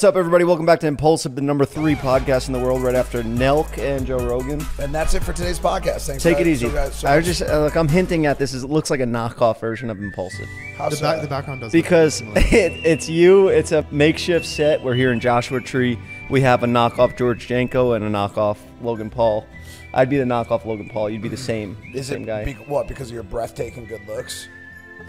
What's up, everybody? Welcome back to Impulsive, the number 3 podcast in the world, right after Nelk and Joe Rogan. And that's it for today's podcast. Thanks. Take it easy. I'm hinting at this. It looks like a knockoff version of Impulsive. How so? The background doesn't. Because it's you. It's a makeshift set. We're here in Joshua Tree. We have a knockoff George Janko and a knockoff Logan Paul. I'd be the knockoff Logan Paul. You'd be the same. Is it the same guy? What? Because of your breathtaking good looks?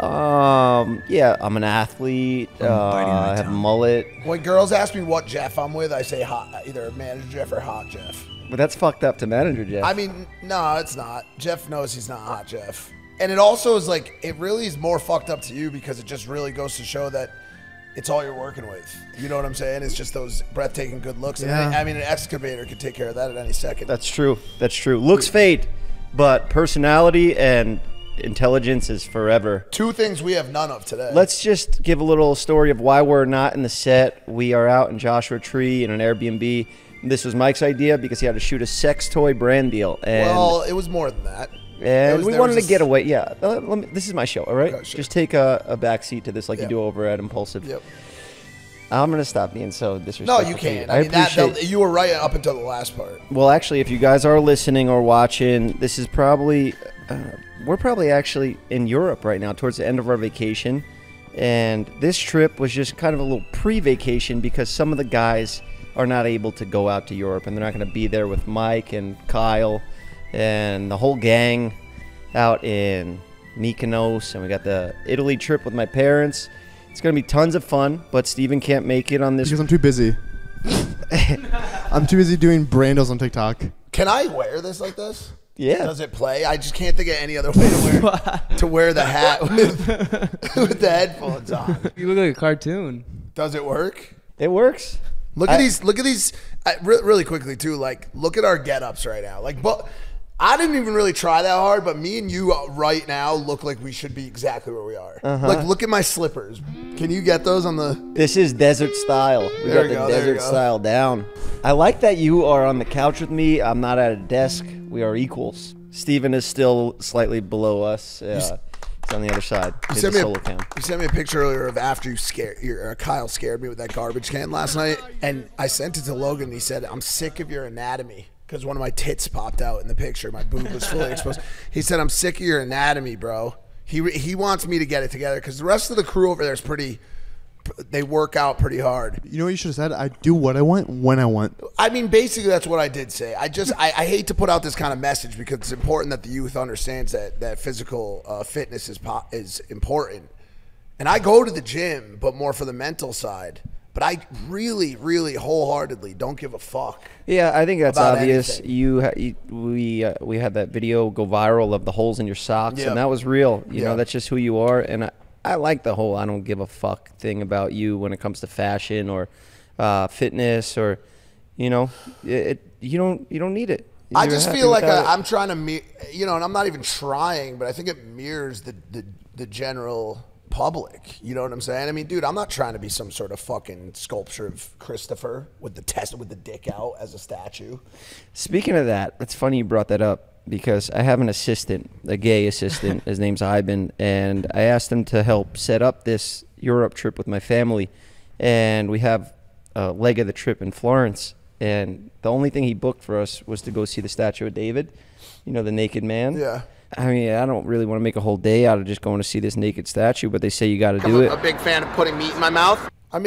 Yeah, I'm an athlete. I have a mullet. When girls ask me what Jeff I'm with, I say hot, either manager Jeff or hot Jeff. But that's fucked up to manager Jeff. I mean, no, it's not. Jeff knows he's not hot Jeff. And it also is like, it really is more fucked up to you because it just really goes to show that it's all you're working with. You know what I'm saying? It's just those breathtaking good looks. Yeah. And I mean, an excavator could take care of that at any second. That's true. That's true. Looks fade, but personality and intelligence is forever. Two things we have none of today. Let's just give a little story of why we're not in the set. We are out in Joshua Tree in an Airbnb. This was Mike's idea because he had to shoot a sex toy brand deal. And well, it was more than that. And we wanted to get away. Yeah. This is my show, all right? Okay, sure. Just take a back seat to this like you do over at Impulsive. Yep. I'm going to stop being so disrespectful. No, you can't. I mean, you were right up until the last part. Well, actually, if you guys are listening or watching, this is probably... we're probably actually in Europe right now towards the end of our vacation, and this trip was just kind of a little pre-vacation because some of the guys are not able to go out to Europe, and they're not going to be there with Mike and Kyle and the whole gang out in Mykonos, and we got the Italy trip with my parents. It's going to be tons of fun, but Steven can't make it on this because I'm too busy. I'm too busy doing brand deals on TikTok. Can I wear this like this? Yeah. Does it play? I just can't think of any other way to wear the hat with the headphones on. You look like a cartoon. Does it work? It works. Look at these. Really quickly too. Like, look at our get-ups right now. Like, but I didn't even really try that hard. But me and you right now look like we should be exactly where we are. Like, look at my slippers. Can you get those on the? This is desert style. We got the desert style down. I like that you are on the couch with me. I'm not at a desk. We are equals. Steven is still slightly below us. He's on the other side. You sent me a picture earlier of after you Kyle scared me with that garbage can last night. And I sent it to Logan and he said, I'm sick of your anatomy. Because one of my tits popped out in the picture. My boob was fully exposed. He said, I'm sick of your anatomy, bro. He wants me to get it together because the rest of the crew over there is pretty... They work out pretty hard. You know what you should have said? I do what I want when I want. I mean, basically, that's what I did say. I hate to put out this kind of message because it's important that the youth understands that physical fitness is important. And I go to the gym, but more for the mental side. But I really, really wholeheartedly don't give a fuck. Yeah, I think that's obvious. We had that video go viral of the holes in your socks, and that was real. You know, that's just who you are. And I like the whole I don't give a fuck thing about you when it comes to fashion or fitness or, you know, you don't need it. I just feel like I'm trying to, you know, and I'm not even trying, but I think it mirrors the general public. You know what I'm saying? I mean, dude, I'm not trying to be some sort of fucking sculpture of Christopher with the dick out as a statue. Speaking of that, it's funny you brought that up. Because I have an assistant, a gay assistant. His name's Ivan, and I asked him to help set up this Europe trip with my family. And we have a leg of the trip in Florence. And the only thing he booked for us was to go see the statue of David, you know, the naked man. Yeah. I mean, I don't really want to make a whole day out of just going to see this naked statue, but they say you got to do it. I'm a big fan of putting meat in my mouth. I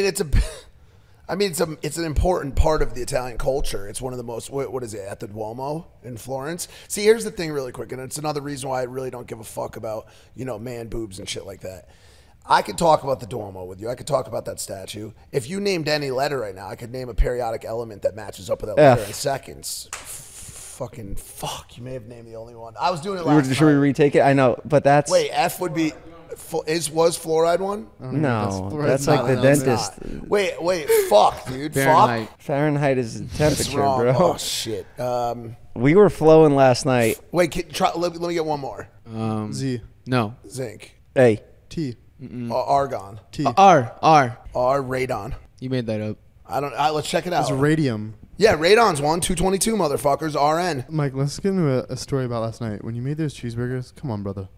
mean, it's an important part of the Italian culture. It's one of the most, what is it, at the Duomo in Florence? See, here's the thing really quick, and it's another reason why I really don't give a fuck about, you know, man boobs and shit like that. I could talk about the Duomo with you. I could talk about that statue. If you named any letter right now, I could name a periodic element that matches up with that letter in seconds. Fucking fuck, you may have named the only one. I was doing it last time. Should we retake it? I know, but that's... Wait, F would be... Was fluoride one? No, that's like the dentist. Wait, fuck, dude. Fahrenheit. Fuck? Fahrenheit is temperature, bro. Oh, shit. We were flowing last night. Wait, let me get one more. Z. No. Zinc. A. T. Argon. T. R. Radon. You made that up. I don't... let's check it out. It's radium. Yeah, radon's one. 222, motherfuckers. RN. Mike, let's get into a story about last night. When you made those cheeseburgers, come on, brother.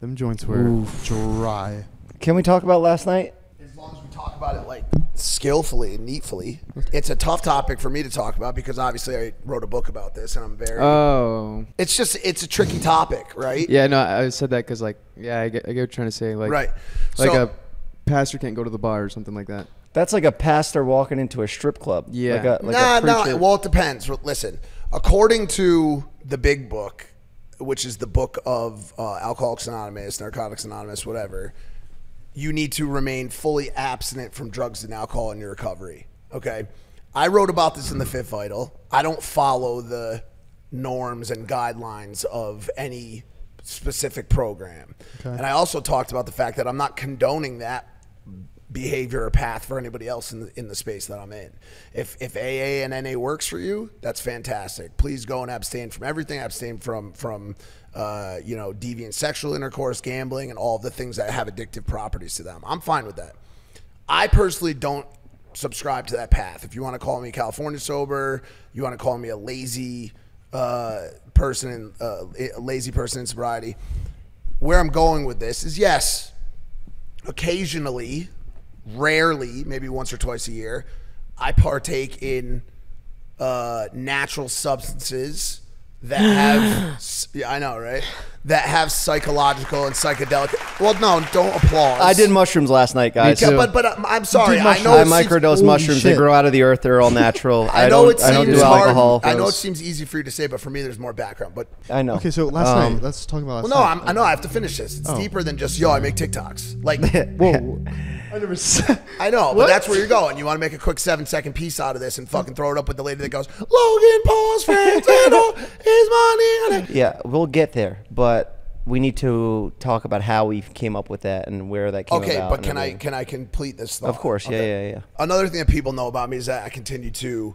Them joints were dry. Can we talk about last night? As long as we talk about it like skillfully and neatfully. It's a tough topic for me to talk about because obviously I wrote a book about this and I'm very... Oh. It's just, it's a tricky topic, right? Yeah, no, I said that because like, yeah, I get what you're trying to say. Like, right. Like so, a pastor can't go to the bar or something like that. That's like a pastor walking into a strip club. Yeah. Like a preacher. Well, it depends. Listen, according to the big book, which is the book of Alcoholics Anonymous, Narcotics Anonymous, whatever, you need to remain fully abstinent from drugs and alcohol in your recovery. Okay. I wrote about this in The Fifth Vital. I don't follow the norms and guidelines of any specific program. Okay. And I also talked about the fact that I'm not condoning that behavior or path for anybody else in the space that I'm in. If AA and NA works for you, that's fantastic. Please go and abstain from everything. Abstain from you know, deviant sexual intercourse, gambling, and all the things that have addictive properties to them. I'm fine with that. I personally don't subscribe to that path. If you want to call me California sober, you want to call me a lazy person in sobriety. Where I'm going with this is, yes, occasionally, rarely, maybe once or twice a year, I partake in natural substances that have, yeah, I know, right? That have psychological and psychedelic. Well, no, don't applaud. I did mushrooms last night, guys. But I'm sorry. I know I microdose mushrooms. Shit. They grow out of the earth. They're all natural. I don't do alcohol. I know it seems easy for you to say, but for me, there's more background. But I know. Okay, so last night, let's talk about last night. I know. I have to finish this. It's deeper than just, yo, I make TikToks. Like, whoa. I know, but that's where you're going. You want to make a quick 7-second piece out of this and fucking throw it up with the lady that goes, Logan Paul's friends and all his money. Yeah, we'll get there, but we need to talk about how we came up with that and where that came about. Okay, but can I complete this thought? Of course, yeah, okay. Yeah. Another thing that people know about me is that I continue to,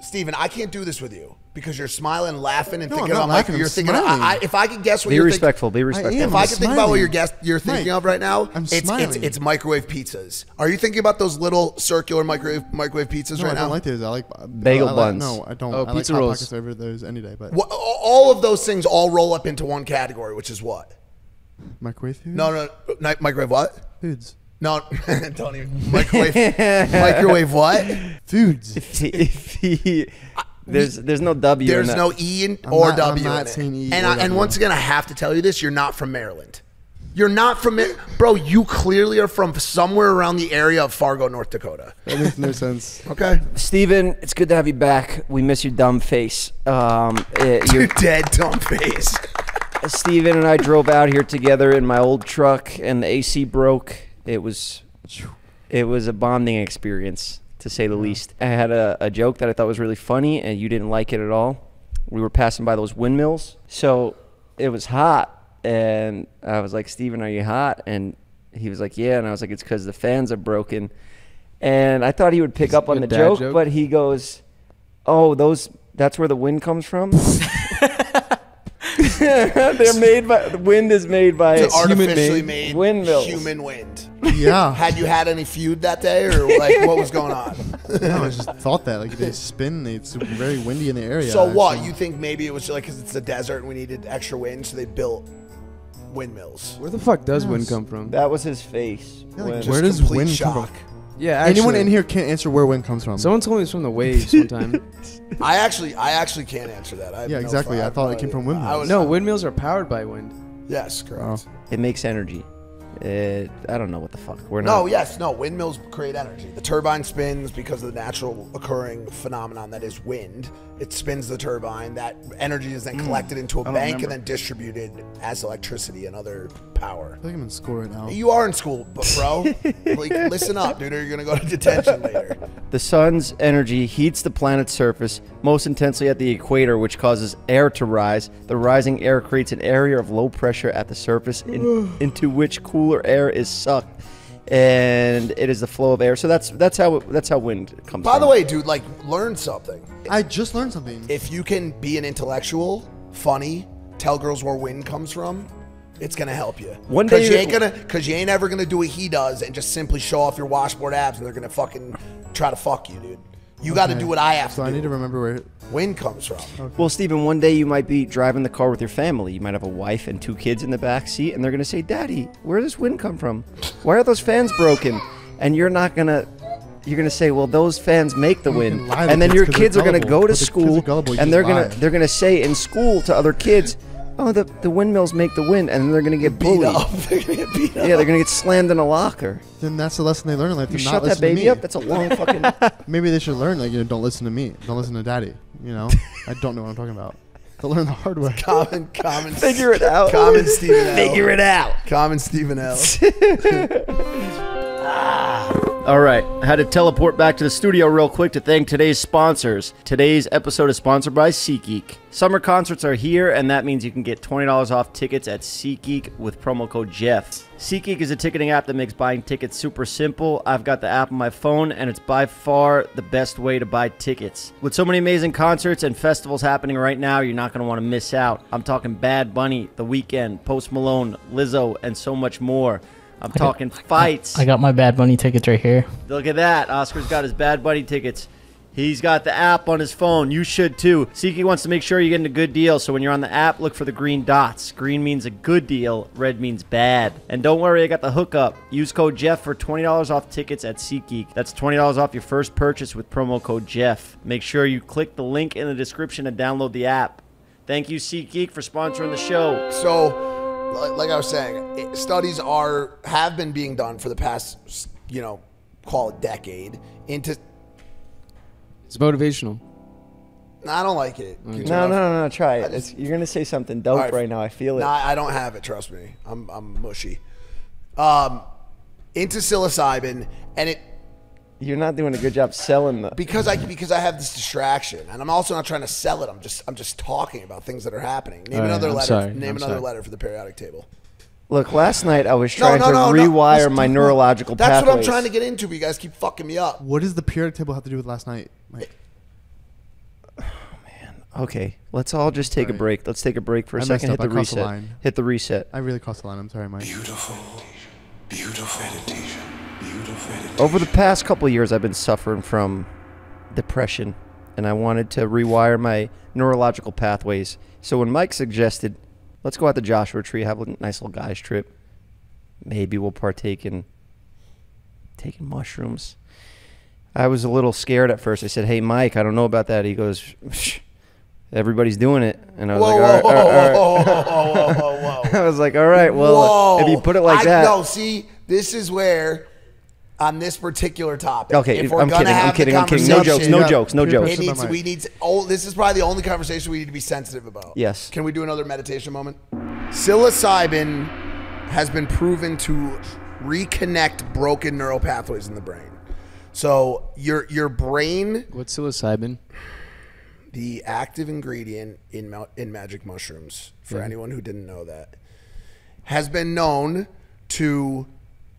Steven, I can't do this with you because you're smiling, laughing, and thinking about like you're thinking. If I could guess what you're thinking, be respectful. If I could think about what you're thinking of right now, it's microwave pizzas. Are you thinking about those little circular microwave pizzas right now? No, I don't like those. I like bagel buns. No, I don't. Oh, pizza rolls. I like hot pockets over those any day. But all of those things all roll up into one category, which is what? Microwave food? No, microwave what? Foods. No, don't even microwave what? Foods. There's no W. There's no E in, or not, W. I'm not saying E. And once again, I have to tell you this: you're not from Maryland. You're not from it, bro. You clearly are from somewhere around the area of Fargo, North Dakota. That makes no sense. Okay, Steven, it's good to have you back. We miss your dumb face. Your dead dumb face. Steven and I drove out here together in my old truck, and the AC broke. It was a bonding experience, to say the least. I had a joke that I thought was really funny, and you didn't like it at all. We were passing by those windmills, so it was hot, and I was like, Steven, are you hot? And he was like, yeah, and I was like, it's because the fans are broken. And I thought he would pick up on the joke, but he goes, oh, that's where the wind comes from? They're made by, the wind is made by artificially made windmills. Human wind. Yeah. Had you had any feud that day, or like what was going on? No, I just thought that like they spin. It's very windy in the area. So what? You think maybe it was like because it's a desert and we needed extra wind, so they built windmills. Where the fuck does wind come from? That was his face. Yeah, like where does wind come from? Yeah, actually, anyone in here can't answer where wind comes from. Someone told me it's from the waves one time. I actually can't answer that. Yeah, exactly. I thought it came from windmills. No, windmills are powered by wind. Yes, correct. Oh. It makes energy. I don't know what the fuck. Windmills create energy. The turbine spins because of the natural occurring phenomenon that is wind. It spins the turbine. That energy is then collected into a bank and then distributed as electricity and other power. I think I'm in school right now. You are in school, bro. Like, listen up, dude, or you're gonna go to detention later. The sun's energy heats the planet's surface most intensely at the equator, which causes air to rise. The rising air creates an area of low pressure at the surface into which cool air is sucked, and it is the flow of air. So that's how wind comes. By the way, dude, like, learn something. I just learned something. If you can be an intellectual, funny, tell girls where wind comes from, it's gonna help you. One day, cause you ain't ever gonna do what he does and just simply show off your washboard abs, and they're gonna fucking try to fuck you, dude. You got to do what I have to do. So I need to remember where wind comes from. Okay. Well, Steven, one day you might be driving the car with your family. You might have a wife and two kids in the back seat, and they're going to say, Daddy, where does wind come from? Why are those fans broken? And you're not going to you're gonna say, well, those fans make the win, and then your kids are gonna go to school, and they're gonna say in school to other kids, oh, the windmills make the wind, and then they're gonna get bullied. They're gonna get beat up. Yeah, they're gonna get slammed in a locker. Then that's the lesson they learn in life. You shut that baby up. That's a long fucking. Maybe they should learn, like, you know, don't listen to me, don't listen to daddy. You know, I don't know what I'm talking about. They'll learn the hard way. Common. Figure it out. Common Stephen L. Figure it out. Common Stephen L. All right, I had to teleport back to the studio real quick to thank today's sponsors. Today's episode is sponsored by SeatGeek. Summer concerts are here, and that means you can get $20 off tickets at SeatGeek with promo code Jeff. SeatGeek is a ticketing app that makes buying tickets super simple. I've got the app on my phone, and it's by far the best way to buy tickets. With so many amazing concerts and festivals happening right now, you're not going to want to miss out. I'm talking Bad Bunny, The Weeknd, Post Malone, Lizzo, and so much more. I'm talking fights. I got my Bad Bunny tickets right here. Look at that. Oscar's got his Bad Bunny tickets. He's got the app on his phone. You should too. SeatGeek wants to make sure you're getting a good deal, so when you're on the app, look for the green dots. Green means a good deal. Red means bad. And don't worry, I got the hookup. Use code Jeff for $20 off tickets at SeatGeek. That's $20 off your first purchase with promo code Jeff. Make sure you click the link in the description and download the app. Thank you, SeatGeek, for sponsoring the show. So, like I was saying, studies have been being done for the past, you know, call it decade into. It's motivational. No, I don't like it. Mm-hmm. No, try it. You're gonna say something dope right now. I feel it. No, I don't have it. Trust me, I'm mushy. Into psilocybin, and it. You're not doing a good job selling the. Because I have this distraction, and I'm also not trying to sell it. I'm just talking about things that are happening. Name another letter. Name another letter for the periodic table. Look, last night I was trying to rewire my neurological pathways. That's what I'm trying to get into, but you guys keep fucking me up. What does the periodic table have to do with last night, Mike? Oh man. Okay, let's all just take a break. Let's take a break for a second. Hit the reset. Hit the reset. I really crossed the line. I'm sorry, Mike. Beautiful, beautiful meditation. Over the past couple of years, I've been suffering from depression, and I wanted to rewire my neurological pathways. So when Mike suggested, let's go out to Joshua Tree, have a nice little guys trip, maybe we'll partake in taking mushrooms, I was a little scared at first. I said, hey, Mike, I don't know about that. He goes, everybody's doing it. And I was like, all right. I was like, all right, well, if you put it like that. No, see, this is where... on this particular topic. Okay, if we're I'm kidding. No jokes. This is probably the only conversation we need to be sensitive about. Yes. Can we do another meditation moment? Psilocybin has been proven to reconnect broken neural pathways in the brain. So your brain. What's psilocybin? The active ingredient in magic mushrooms, for anyone who didn't know that, has been known to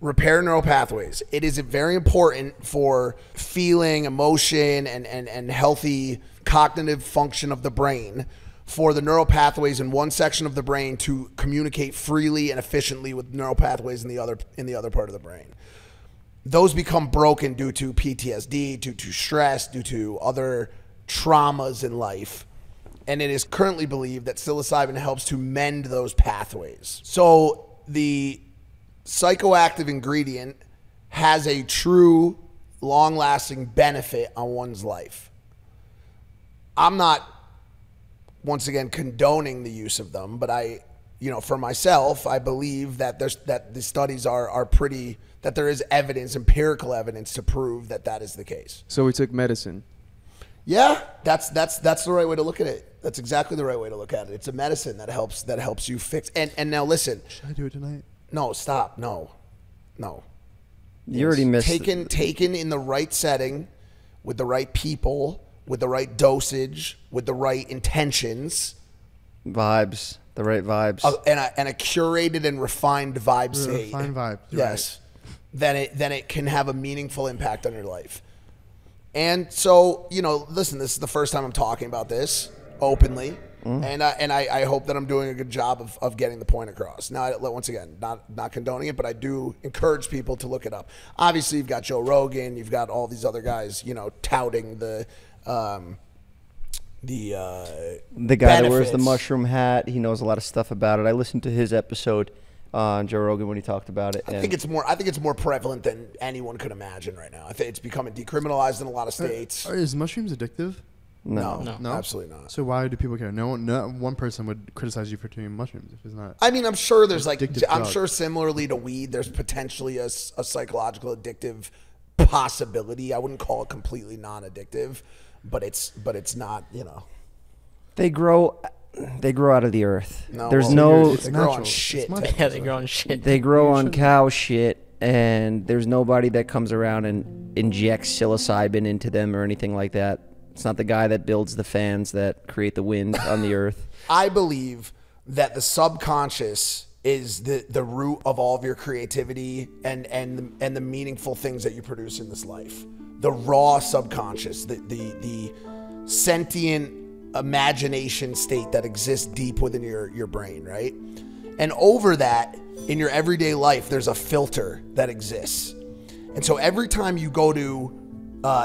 repair neural pathways. It is very important for feeling, emotion, and healthy cognitive function of the brain, for the neural pathways in one section of the brain to communicate freely and efficiently with neural pathways in the other part of the brain. Those become broken due to PTSD, due to stress, due to other traumas in life. And it is currently believed that psilocybin helps to mend those pathways. So the psychoactive ingredient has a true long-lasting benefit on one's life. I'm not, once again, condoning the use of them, but I, you know, for myself, I believe that the studies are pretty, that there is evidence, empirical evidence to prove that that is the case. So we took medicine. Yeah, that's the right way to look at it. That's exactly the right way to look at it. It's a medicine that helps you fix. And now listen. Should I do it tonight? No, stop. No. You already missed it. Taken in the right setting, with the right people, with the right dosage, with the right intentions. Vibes. The right vibes. And a curated and refined vibe state. Refined vibe. Yes. Right. Then it can have a meaningful impact on your life. And so, you know, listen, this is the first time I'm talking about this openly. And I hope that I'm doing a good job of getting the point across. Now, once again, not condoning it, but I do encourage people to look it up. Obviously, you've got Joe Rogan, you've got all these other guys, you know, touting the guy that wears the mushroom hat. He knows a lot of stuff about it. I listened to his episode. on Joe Rogan when he talked about it. And I think it's more prevalent than anyone could imagine right now. I think it's becoming decriminalized in a lot of states. Is mushrooms addictive? No. No, absolutely not. So why do people care? No one person would criticize you for doing mushrooms if it's not. I mean, I'm sure there's like, I'm sure similarly to weed, there's potentially a psychological addictive possibility. I wouldn't call it completely non-addictive, but it's not, you know. They grow out of the earth. No, there's no. They grow on shit. Yeah, they grow on shit. They grow on cow shit, and there's nobody that comes around and injects psilocybin into them or anything like that. It's not the guy that builds the fans that create the wind on the earth. I believe that the subconscious is the root of all of your creativity and the meaningful things that you produce in this life. The raw subconscious, the sentient imagination state that exists deep within your brain, right? And over that, in your everyday life, there's a filter that exists. And so every time you go to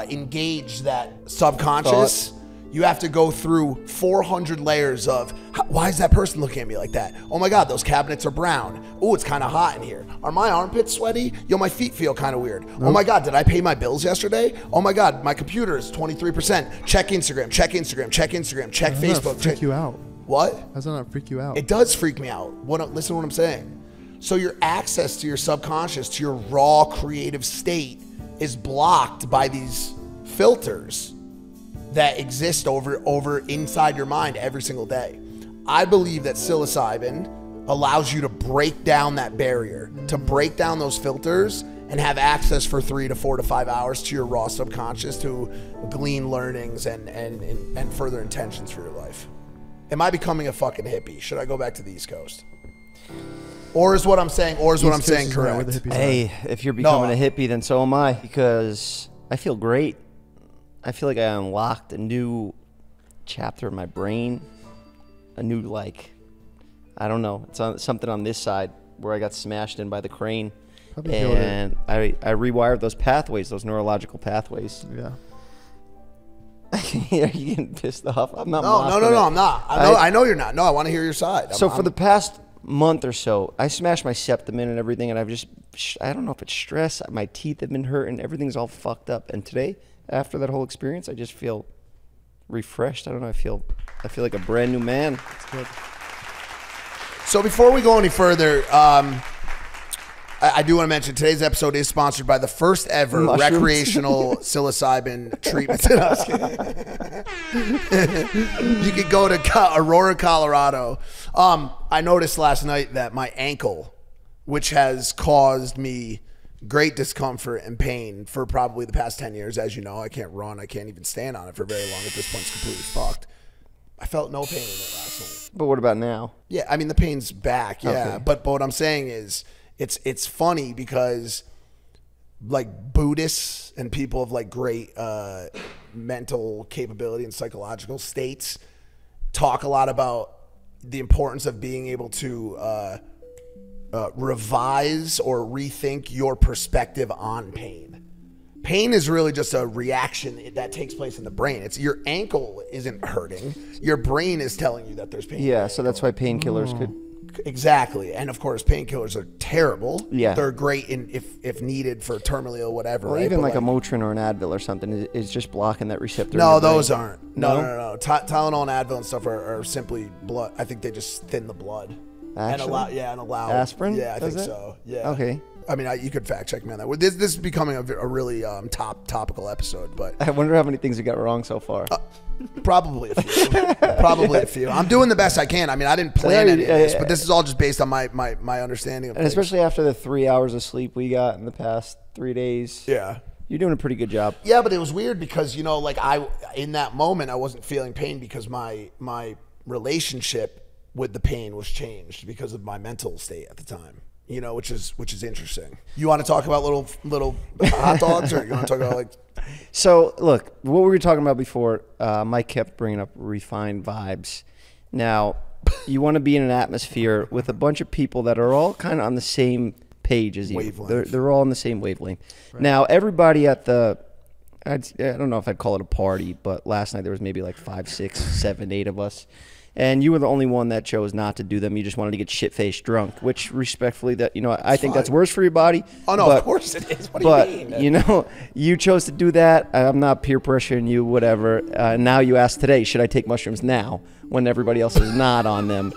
engage that subconscious thought, you have to go through 400 layers of, why is that person looking at me like that? Oh my God, those cabinets are brown. Oh, it's kind of hot in here. Are my armpits sweaty? Yo, my feet feel kind of weird. Oh my God, did I pay my bills yesterday? Oh my God, my computer is 23%. Check Instagram, check Instagram, check Instagram, check Facebook. Freak you out. What? How does that not freak you out? It does freak me out. Listen to what I'm saying. So your access to your subconscious, to your raw creative state, is blocked by these filters that exist over inside your mind every single day. I believe that psilocybin allows you to break down that barrier, to break down those filters and have access for 3 to 4 to 5 hours to your raw subconscious to glean learnings and further intentions for your life. Am I becoming a fucking hippie? Should I go back to the East Coast? Or is what I'm saying correct? Hey, if you're becoming a hippie, then so am I, because I feel great. I feel like I unlocked a new chapter in my brain, a new, like, I don't know, it's on, something on this side where I got smashed in by the crane. And I rewired those pathways, those neurological pathways. Yeah. Are you getting pissed off? I'm not. No, I'm not. I know you're not. No, I want to hear your side. For the past month or so, I smashed my septum in and everything, and I've just, I don't know if it's stress, my teeth have been hurt, and everything's all fucked up. And today, after that whole experience, I just feel refreshed. I don't know, I feel like a brand new man. That's good. So before we go any further, I do want to mention today's episode is sponsored by the first ever recreational psilocybin treatment. You could go to Aurora, Colorado. I noticed last night that my ankle, which has caused me great discomfort and pain for probably the past 10 years, as you know, I can't run. I can't even stand on it for very long. At this point, it's completely fucked. I felt no pain in it last night. But what about now? Yeah, I mean, the pain's back, yeah. Okay. But what I'm saying is, It's funny because like Buddhists and people of like great mental capability and psychological states talk a lot about the importance of being able to revise or rethink your perspective on pain. Pain is really just a reaction that takes place in the brain. It's your ankle isn't hurting. Your brain is telling you that there's pain. Yeah, so that's why painkillers could... Exactly. And of course, painkillers are terrible. Yeah. They're great if needed for terminally ill, whatever. Or right? Even like a Motrin or an Advil or something is just blocking that receptor. No, those aren't. No. Tylenol and Advil and stuff are simply blood. I think they just thin the blood. Actually? And allow aspirin? Yeah, I think so. Yeah. Okay. I mean, you could fact check me on that. This is becoming a really topical episode, but I wonder how many things you got wrong so far. Probably a few. I'm doing the best I can. I mean, I didn't plan any of this, but this is all just based on my understanding of things. Especially after the 3 hours of sleep we got in the past 3 days. Yeah. You're doing a pretty good job. Yeah, but it was weird because, you know, like in that moment, I wasn't feeling pain because my relationship with the pain was changed because of my mental state at the time. You know, which is interesting. You want to talk about little hot dogs, or you want to talk about like? So look, what we were talking about before. Mike kept bringing up refined vibes. Now, you want to be in an atmosphere with a bunch of people that are all kind of on the same page as you. Wavelength. They're all on the same wavelength. Right. Now, everybody at the, I don't know if I'd call it a party, but last night there was maybe like 5, 6, 7, 8 of us, and you were the only one that chose not to do them. You just wanted to get shit-faced drunk, which respectfully, that, you know, I think that's worse for your body. Oh no, but, of course it is. What do you mean? You know, you chose to do that. I'm not peer pressuring you, whatever. Now you ask today, should I take mushrooms now when everybody else is not on them?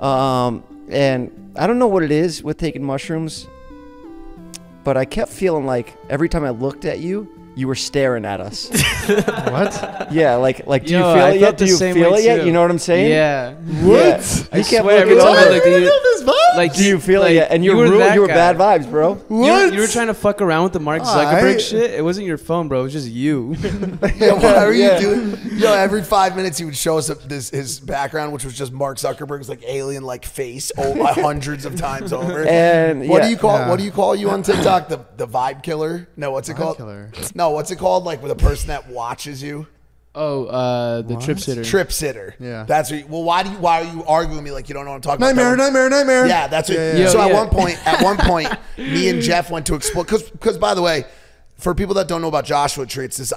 And I don't know what it is with taking mushrooms, but I kept feeling like every time I looked at you, you were staring at us. What? Yeah, like do you feel it yet? Do you feel it yet? You know what I'm saying? Yeah. What? I swear every time I look at you, like, do you feel it yet? And you were bad vibes, bro. What? You were trying to fuck around with the Mark Zuckerberg shit. It wasn't your phone, bro. It was just you. Yeah, whatever you do. Yo, every 5 minutes he would show us his background, which was just Mark Zuckerberg's like alien-like face by hundreds of times over. And what do you call? What do you call you on TikTok? The vibe killer? No, what's it called? No. What's it called? Like with a person that watches you. Oh, the trip sitter. Trip sitter. Yeah. That's what you, well, why are you arguing with me like you don't know what I'm talking about? Nightmare, nightmare. Yeah, that's what, yeah. So at one point, me and Jeff went to explore. Because by the way, for people that don't know about Joshua Tree, it's this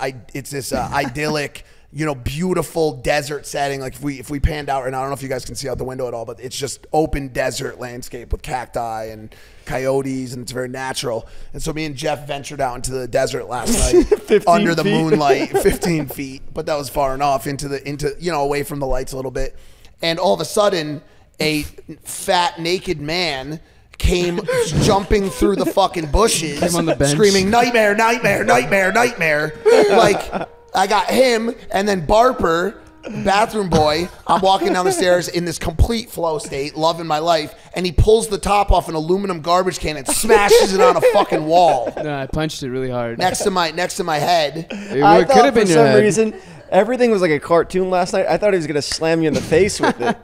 idyllic, you know, beautiful desert setting. Like if we panned out, and I don't know if you guys can see out the window at all, but it's just open desert landscape with cacti and coyotes, and it's very natural. And so me and Jeff ventured out into the desert last night under the moonlight, 15 feet, but that was far enough into you know, away from the lights a little bit. And all of a sudden, a fat naked man came jumping through the fucking bushes, screaming nightmare, nightmare, nightmare, nightmare, like. I got him, and then Barper, bathroom boy. I'm walking down the stairs in this complete flow state, loving my life, and he pulls the top off an aluminum garbage can and smashes it on a fucking wall. No, I punched it really hard. Next to my head. I thought for some reason everything was like a cartoon last night. I thought he was gonna slam you in the face with it.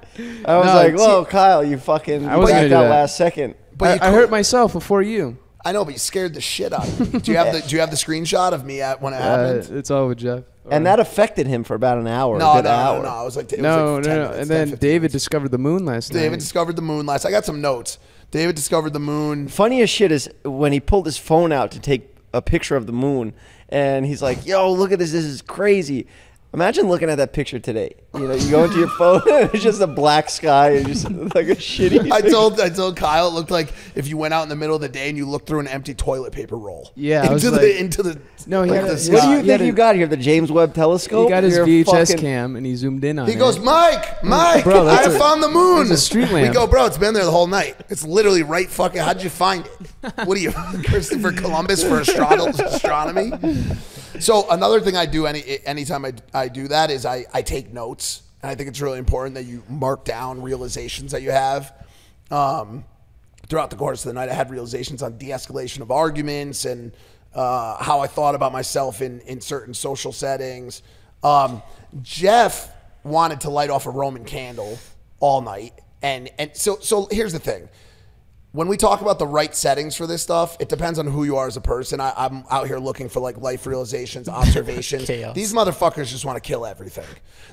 I was like, "Whoa, Kyle, you fucking backed out last second." But I hurt myself before you. I know, but you scared the shit out of me. Do you have the screenshot of me when it happened? It's all with Jeff. All and right. That affected him for about an hour. No. I was like, it was like 10 minutes, and then David discovered the moon last night. David discovered the moon last. I got some notes. David discovered the moon. Funniest shit is when he pulled his phone out to take a picture of the moon, and he's like, "Yo, look at this. This is crazy." Imagine looking at that picture today. You know, you go into your phone and it's just a black sky and just like a shitty thing. I told Kyle it looked like if you went out in the middle of the day and you looked through an empty toilet paper roll. Yeah. Into the sky. What do you think you got here? The James Webb telescope? He got his VHS cam and he zoomed in on it. He goes, Mike, bro, I found the moon. It's a street lamp. We go, bro, it's been there the whole night. It's literally right fucking, how'd you find it? What are you, Christopher Columbus for astronomy? So another thing I do anytime I do that is I take notes, and I think it's really important that you mark down realizations that you have. Throughout the course of the night, I had realizations on de-escalation of arguments and how I thought about myself in certain social settings. Jeff wanted to light off a Roman candle all night, and so here's the thing. When we talk about the right settings for this stuff, it depends on who you are as a person. I'm out here looking for like life realizations, observations. These motherfuckers just want to kill everything.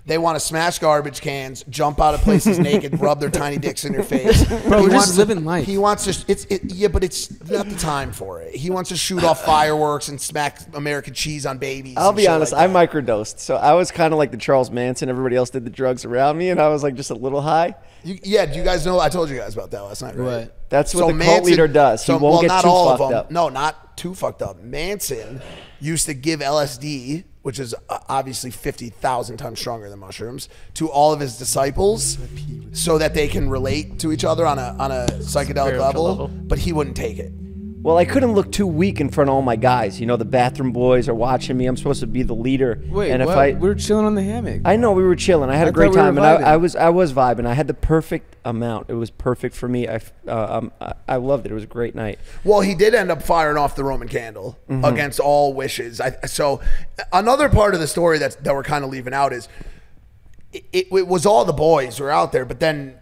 They want to smash garbage cans, jump out of places naked, rub their tiny dicks in your face. Bro, we're just living life. He wants to. Yeah, but it's not the time for it. He wants to shoot off fireworks and smack American cheese on babies. I'll be honest. I microdosed, so I was kind of like the Charles Manson. Everybody else did the drugs around me, and I was like just a little high. Do you guys know? I told you guys about that last night, right? That's what the cult leader does. He won't get too fucked up. No, not too fucked up. Manson used to give LSD, which is obviously 50,000 times stronger than mushrooms, to all of his disciples so that they can relate to each other on a psychedelic level, but he wouldn't take it. Well, I couldn't look too weak in front of all my guys. You know, the bathroom boys are watching me. I'm supposed to be the leader. Wait, and if what? We were chilling on the hammock. I know, we were chilling. I had a great time, and I was vibing. I had the perfect amount. It was perfect for me. I loved it. It was a great night. Well, he did end up firing off the Roman candle against all wishes. So another part of the story that we're kind of leaving out is it was all the boys were out there, but then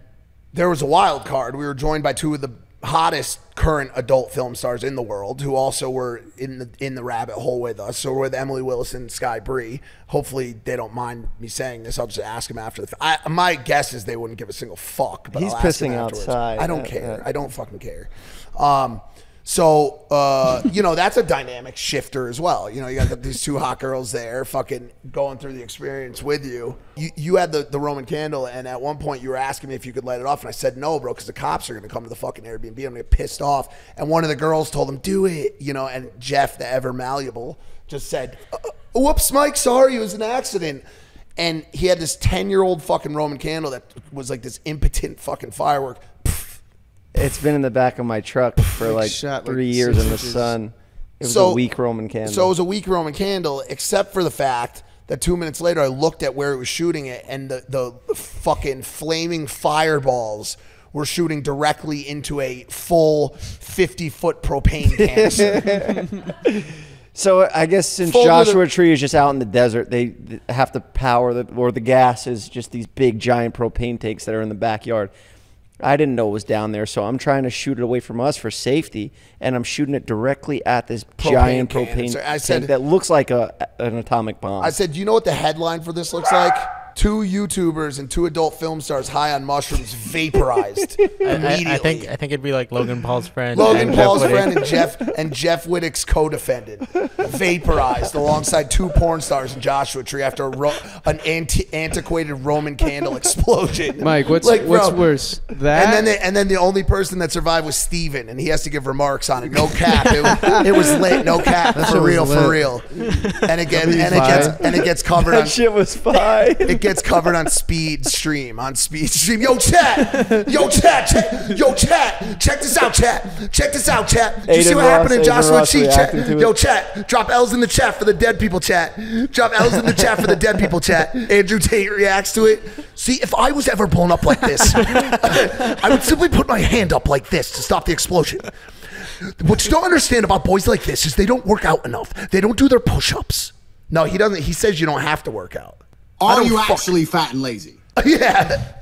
there was a wild card. We were joined by two of the hottest current adult film stars in the world who also were in the rabbit hole with us. So we're with Emily Willis and Sky Bree. Hopefully they don't mind me saying this. I'll just ask them after the fact. My guess is they wouldn't give a single fuck. But he's pissing outside. I don't care. I don't fucking care. So, you know, that's a dynamic shifter as well. You know, you got these two hot girls there fucking going through the experience with you. You had the Roman candle, and at one point you were asking me if you could light it off. And I said, no, bro, because the cops are going to come to the fucking Airbnb. I'm going to get pissed off. And one of the girls told him, do it, you know, and Jeff, the ever malleable, just said, whoops, Mike, sorry, it was an accident. And he had this 10-year-old fucking Roman candle that was like this impotent fucking firework. It's been in the back of my truck for like 3 years in the sun. It was a weak Roman candle. So it was a weak Roman candle, except for the fact that 2 minutes later I looked at where it was shooting it, and the fucking flaming fireballs were shooting directly into a full 50-foot propane canister. So I guess since Joshua Tree is just out in the desert, they have to power the gas is just these big giant propane tanks that are in the backyard. I didn't know it was down there, so I'm trying to shoot it away from us for safety, and I'm shooting it directly at this giant propane tank that looks like an atomic bomb. I said, you know what the headline for this looks like? Two YouTubers and two adult film stars high on mushrooms vaporized immediately. I think it'd be like Logan Paul's friend. Logan Paul's friend and Jeff Wittek's co-defendant vaporized alongside two porn stars in Joshua Tree after an antiquated Roman candle explosion. Mike, what's worse? That? And then the only person that survived was Steven, and he has to give remarks on it. No cap. It was lit. No cap. That's for real. And again, it gets covered. That shit was fine. Gets covered on SpeedStream, Yo, chat! Yo, chat! Yo, chat! Check this out, chat! Check this out, chat! Did you see what happened in Joshua Tree, chat? Yo, chat! Drop L's in the chat for the dead people, chat! Drop L's in the chat for the dead people, chat! Andrew Tate reacts to it. See, if I was ever blown up like this, I would simply put my hand up like this to stop the explosion. What you don't understand about boys like this is they don't work out enough. They don't do their push-ups. No, he doesn't. He says you don't have to work out. Are you actually fat and lazy? Yeah.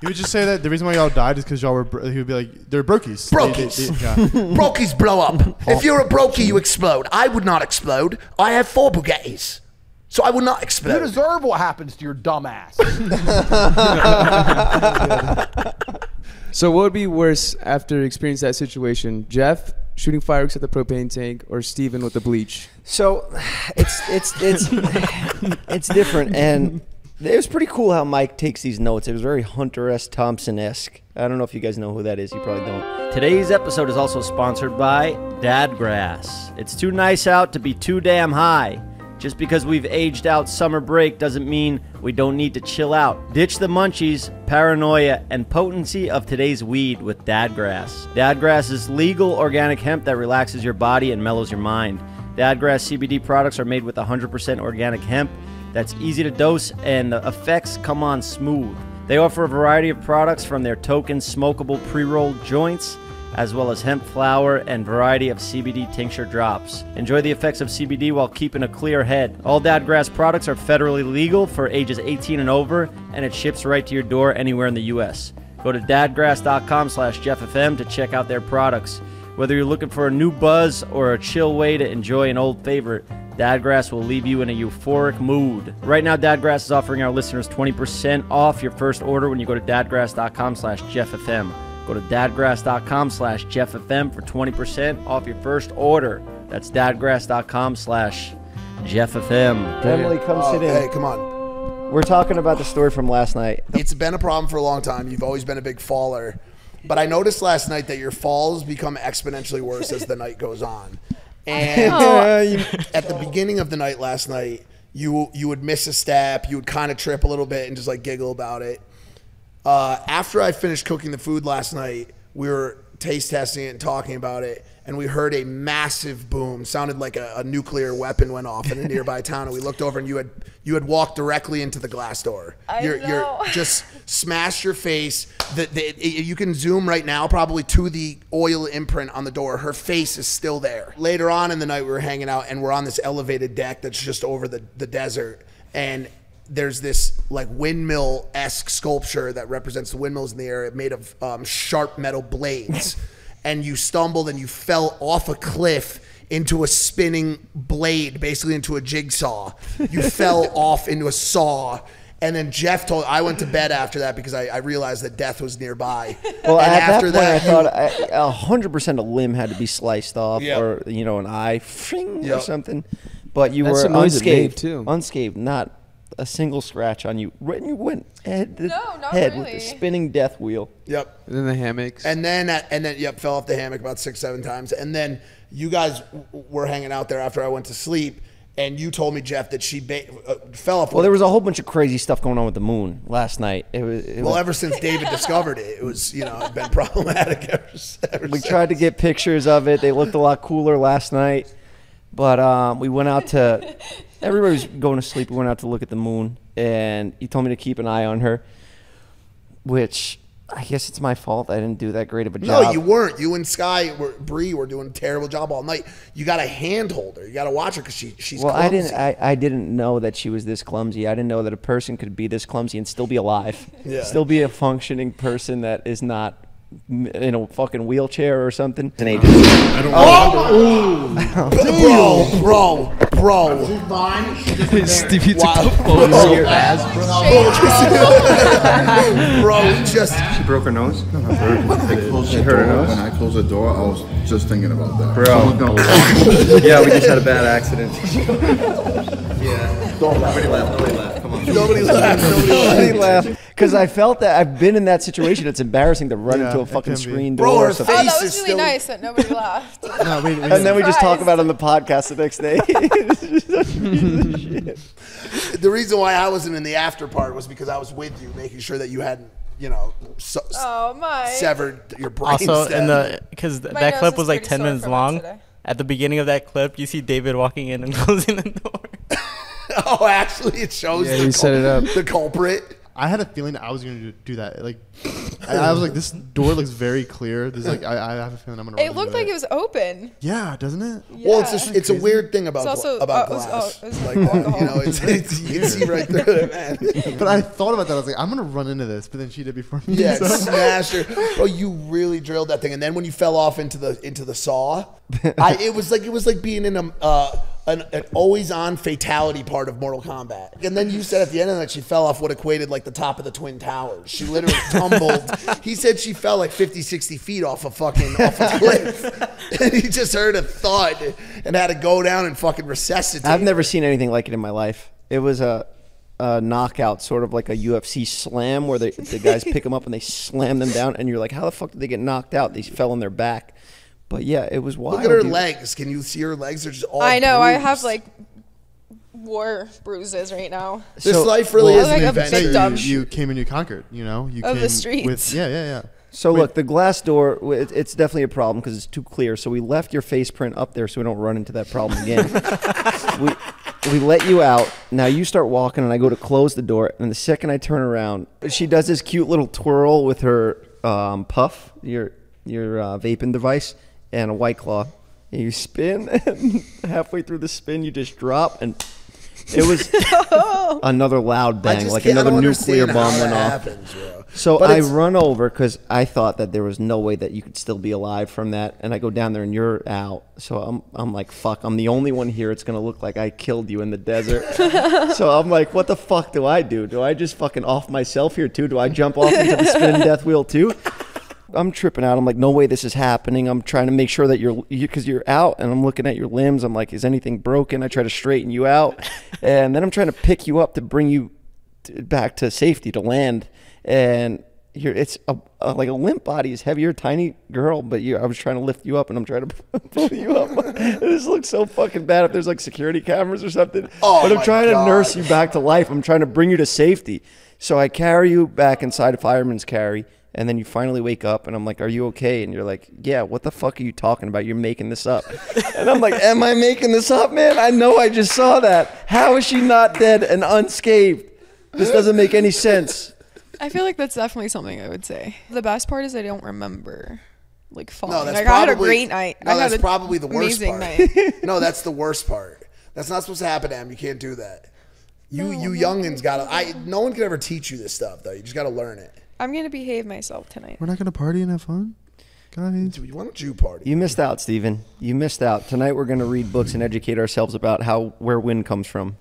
He would just say that the reason why y'all died is because y'all were, he would be like, they're brokies. Brokies. They, brokies blow up. If you're a brokie, you explode. I would not explode. I have 4 Bugattis. So I would not explode. You deserve what happens to your dumb ass. So what would be worse after experiencing that situation? Jeff shooting fireworks at the propane tank, or Steven with the bleach? So it's different, and it was pretty cool how Mike takes these notes. It was very Hunter S. Thompson-esque. I don't know if you guys know who that is. You probably don't. Today's episode is also sponsored by Dadgrass. It's too nice out to be too damn high. Just because we've aged out summer break doesn't mean we don't need to chill out. Ditch the munchies, paranoia, and potency of today's weed with Dadgrass. Dadgrass is legal organic hemp that relaxes your body and mellows your mind. Dadgrass CBD products are made with 100% organic hemp that's easy to dose, and the effects come on smooth. They offer a variety of products, from their token smokable pre-rolled joints, as well as hemp flower and variety of CBD tincture drops. Enjoy the effects of CBD while keeping a clear head. All Dadgrass products are federally legal for ages 18 and over, and it ships right to your door anywhere in the U.S. Go to dadgrass.com/JEFFFM to check out their products. Whether you're looking for a new buzz or a chill way to enjoy an old favorite, Dadgrass will leave you in a euphoric mood. Right now, Dadgrass is offering our listeners 20% off your first order when you go to dadgrass.com/JEFFFM. Go to dadgrass.com/JEFFFM for 20% off your first ororder. That's dadgrass.com/JEFFFM. Family, come sit in. Hey, come on. We're talking about the story from last night. It's been a problem for a long time. You've always been a big faller. But I noticed last night that your falls become exponentially worse as the night goes on. And at the beginning of the night last night, you would miss a step. You would kind of trip a little bit and just like giggle about it. After I finished cooking the food last night, we were taste testing it and talking about it, and we heard a massive boom. Sounded like a nuclear weapon went off in a nearby town, and we looked over, and you had walked directly into the glass door. You're just smashed your face. You can zoom right now probably to the oil imprint on the door. Her face is still there. Later on in the night, we were hanging out, and we're on this elevated deck that's just over the desert, and there's this like windmill-esque sculpture that represents the windmills in the area made of sharp metal blades. And you stumbled and you fell off a cliff into a spinning blade, basically into a jigsaw. You fell off into a saw. And then Jeff told, I went to bed after that because I realized that death was nearby. Well, and after that, point, I thought 100% a limb had to be sliced off, yep, or, you know, an eye, fring, yep, or something. But you were unscathed, too. Unscathed, not a single scratch on you. You went head to head with the spinning death wheel. Yep. And then the hammocks. And then yep, fell off the hammock about 6, 7 times. And then you guys were hanging out there after I went to sleep. And you told me, Jeff, that she fell off. Well, there was a whole bunch of crazy stuff going on with the moon last night. It was ever since David discovered it, it was, you know, it's been problematic ever since. We tried to get pictures of it. They looked a lot cooler last night. But we went out to, everybody was going to sleep. We went out to look at the moon. And you told me to keep an eye on her, which I guess it's my fault. I didn't do that great of a job. No, you weren't. You and Sky, Bree, were doing a terrible job all night. You got to hand hold her. You got to watch her because she's clumsy. I didn't know that she was this clumsy. I didn't know that a person could be this clumsy and still be alive. Yeah. Still be a functioning person that is not in a fucking wheelchair or something. It's an agent. I don't know. Bro. She's fine. Stevie took the phone to your ass, bro. Bro, just. She broke her nose? No, I hurt her nose. When I closed the door, I was just thinking about that. Bro. Yeah, we just had a bad accident. Yeah. Don't laugh. Nobody laughed. Nobody laughed. Come on. Nobody laughed. Nobody laughed. Because I felt that I've been in that situation. It's embarrassing to run into a fucking screen door. Bro, her or something. Face, oh, that was really nice that nobody laughed. No, we and then we just talk about it on the podcast the next day. The reason why I wasn't in the after part was because I was with you, making sure that you hadn't, you know, severed your brain. Also, because that clip was like 10 minutes long. At the beginning of that clip, you see David walking in and closing the door. Oh, actually, it shows you set it up. The culprit. I had a feeling that I was going to do that. Like, I was like, this door looks very clear. There's like, I have a feeling I'm going to. It looked like it was open. Yeah, doesn't it? Yeah. Well, it's a weird thing about glass. It's like, you know, it's easy right there, man. But I thought about that. I was like, I'm going to run into this, but then she did before me. Yeah, so. Smashed her. Bro, you really drilled that thing. And then when you fell off into the saw, it was like being in a. An always-on fatality part of Mortal Kombat. And then you said at the end of that she fell off what equated like the top of the Twin Towers. She literally tumbled. He said she fell like 50, 60 feet off a cliff. And he just heard a thud and had to go down and fucking resuscitate. I've never seen anything like it in my life. It was a knockout, sort of like a UFC slam where the guys pick them up and they slam them down. And you're like, how the fuck did they get knocked out? They fell on their back. But yeah, it was wild. Look at her legs. Can you see her legs are just all bruised? I know. I have like war bruises right now. This life really is an adventure. You came and you conquered, you know? You came of the streets. Yeah. So look, the glass door, it's definitely a problem because it's too clear. So we left your face print up there so we don't run into that problem again. We let you out. Now you start walking and I go to close the door. And the second I turn around, she does this cute little twirl with her puff, your vaping device. And a White Claw. And you spin, and halfway through the spin, you just drop, and it was another loud bang, like another nuclear bomb went off. So I run over because I thought that there was no way that you could still be alive from that. And I go down there, and you're out. So I'm like, fuck, I'm the only one here. It's gonna look like I killed you in the desert. So I'm like, what the fuck do I do? Do I just fucking off myself here too? Do I jump off into the spin death wheel too? I'm tripping out. I'm like, no way this is happening. I'm trying to make sure that you're out, and I'm looking at your limbs. I'm like, is anything broken? I try to straighten you out, and then I'm trying to pick you up to bring you back to safety to land. And it's like a limp body. It's heavier, tiny girl, but I was trying to lift you up, and I'm trying to pull you up. This looks so fucking bad if there's like security cameras or something. Oh, but I'm trying to nurse you back to life. I'm trying to bring you to safety. So I carry you back inside a fireman's carry. And then you finally wake up, and I'm like, are you okay? And you're like, yeah, what the fuck are you talking about? You're making this up. And I'm like, am I making this up, man? I know I just saw that. How is she not dead and unscathed? This doesn't make any sense. I feel like that's definitely something I would say. The best part is I don't remember. Like, falling. No, that's like, probably, I had a great night. No, that's probably the worst part. No, that's the worst part. That's not supposed to happen to him. You can't do that. You youngins gotta, no one can ever teach you this stuff, though. You just gotta learn it. I'm going to behave myself tonight. We're not going to party and have fun? Guys. Why don't you party? You missed out, Steven. You missed out. Tonight we're going to read books and educate ourselves about where wind comes from.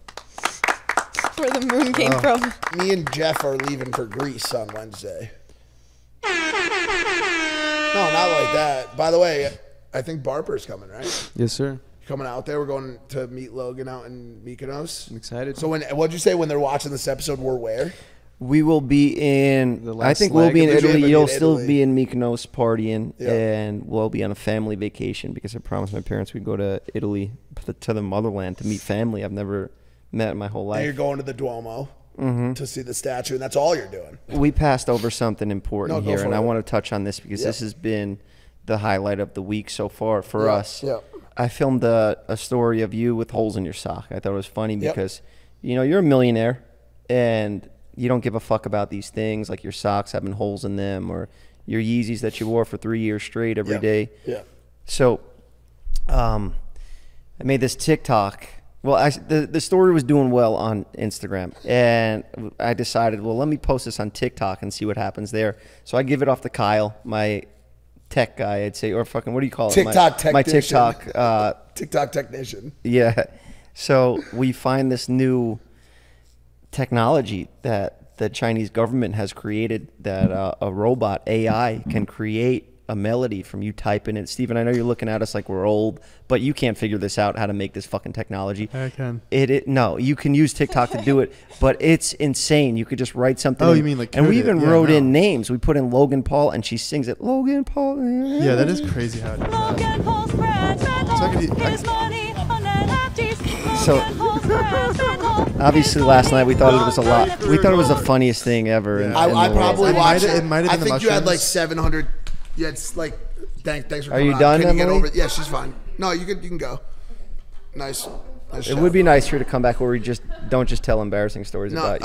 For the moon came from. Me and Jeff are leaving for Greece on Wednesday. No, not like that. By the way, I think Barber's coming, right? Yes, sir. Coming out there. We're going to meet Logan out in Mykonos. I'm excited. So when, what'd you say when they're watching this episode, we're where? We will be in, I think we'll be in Italy. You'll still be in Mykonos partying, and we'll be on a family vacation because I promised my parents we'd go to Italy, to the motherland, to meet family I've never met in my whole life. And you're going to the Duomo to see the statue, and that's all you're doing. We passed over something important here, and I want to touch on this because this has been the highlight of the week so far for us. I filmed a story of you with holes in your sock. I thought it was funny because, you know, you're a millionaire, and you don't give a fuck about these things like your socks having holes in them or your Yeezys that you wore for 3 years straight every day. Yeah. So I made this TikTok. Well, the story was doing well on Instagram, and I decided, well, let me post this on TikTok and see what happens there. So I give it off to Kyle, my tech guy, I'd say, or fucking, what do you call it? TikTok technician. My TikTok. TikTok technician. Yeah. So we find this new technology that the Chinese government has created that a robot AI can create a melody from you typing it. Steven, I know you're looking at us like we're old, but you can't figure this out, how to make this fucking technology. I can. No, you can use TikTok to do it, but it's insane. You could just write something. Oh, you mean like, and we even wrote in names. We put in Logan Paul, and she sings it. Logan Paul. Yeah, that is crazy how it is. Logan Paul's friend spent all his money on NFTs. So obviously last night we thought it was a lot. We thought it was the funniest thing ever. Yeah. I probably watched it. I think you had like 700. Yeah, it's like, thanks for coming. Are you done, Emily? Get over it? Yeah, she's fine. No, you can go. Nice. It would be nice for you to come back where we just don't just tell embarrassing stories about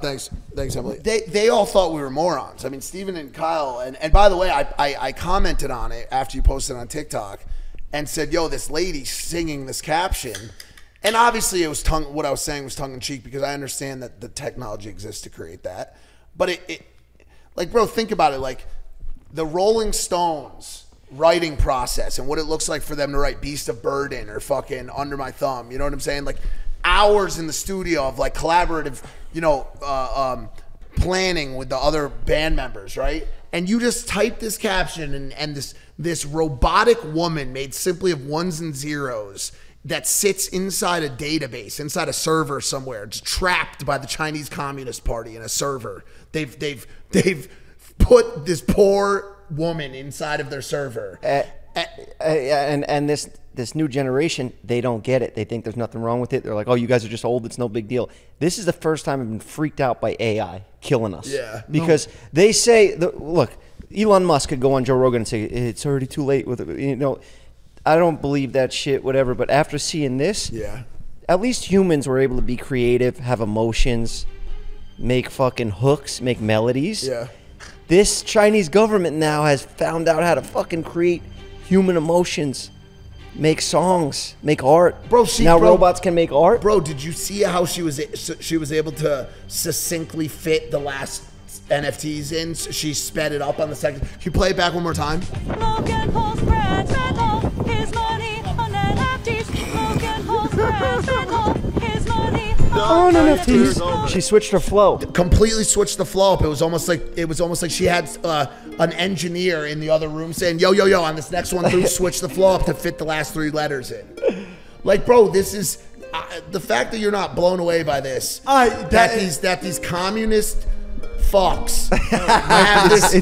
you. Thanks, Emily. They all thought we were morons. I mean, Steven and Kyle, and by the way, I commented on it after you posted on TikTok, and said, "Yo, this lady singing this caption." And obviously, it was what I was saying was tongue in cheek because I understand that the technology exists to create that. But like, bro, think about it. Like, the Rolling Stones writing process and what it looks like for them to write "Beast of Burden" or fucking "Under My Thumb." You know what I'm saying? Like, hours in the studio of like collaborative, you know, planning with the other band members, right? And you just type this caption, and this robotic woman made simply of ones and zeros that sits inside a database, inside a server somewhere. It's trapped by the Chinese Communist Party in a server. They've put this poor woman inside of their server. And this new generation, they don't get it. They think there's nothing wrong with it. They're like, oh, you guys are just old. It's no big deal. This is the first time I've been freaked out by AI killing us. Yeah. Because they say, look, Elon Musk could go on Joe Rogan and say, it's already too late with it, you know. I don't believe that shit, whatever. But after seeing this, at least humans were able to be creative, have emotions, make fucking hooks, make melodies. Yeah. This Chinese government now has found out how to fucking create human emotions, make songs, make art. Bro, robots can make art. Bro, did you see how she was able to succinctly fit the last NFTs in? She sped it up on the second. Can you play it back one more time? Logan Paul's friend spent all his money on NFTs. Logan Paul's friend spent all his money on NFTs. She switched her flow. Completely switched the flow up. It was almost like she had an engineer in the other room saying, "Yo, yo, yo, on this next one, switch the flow up to fit the last three letters in." Like, bro, this is the fact that you're not blown away by this. That these communist fucks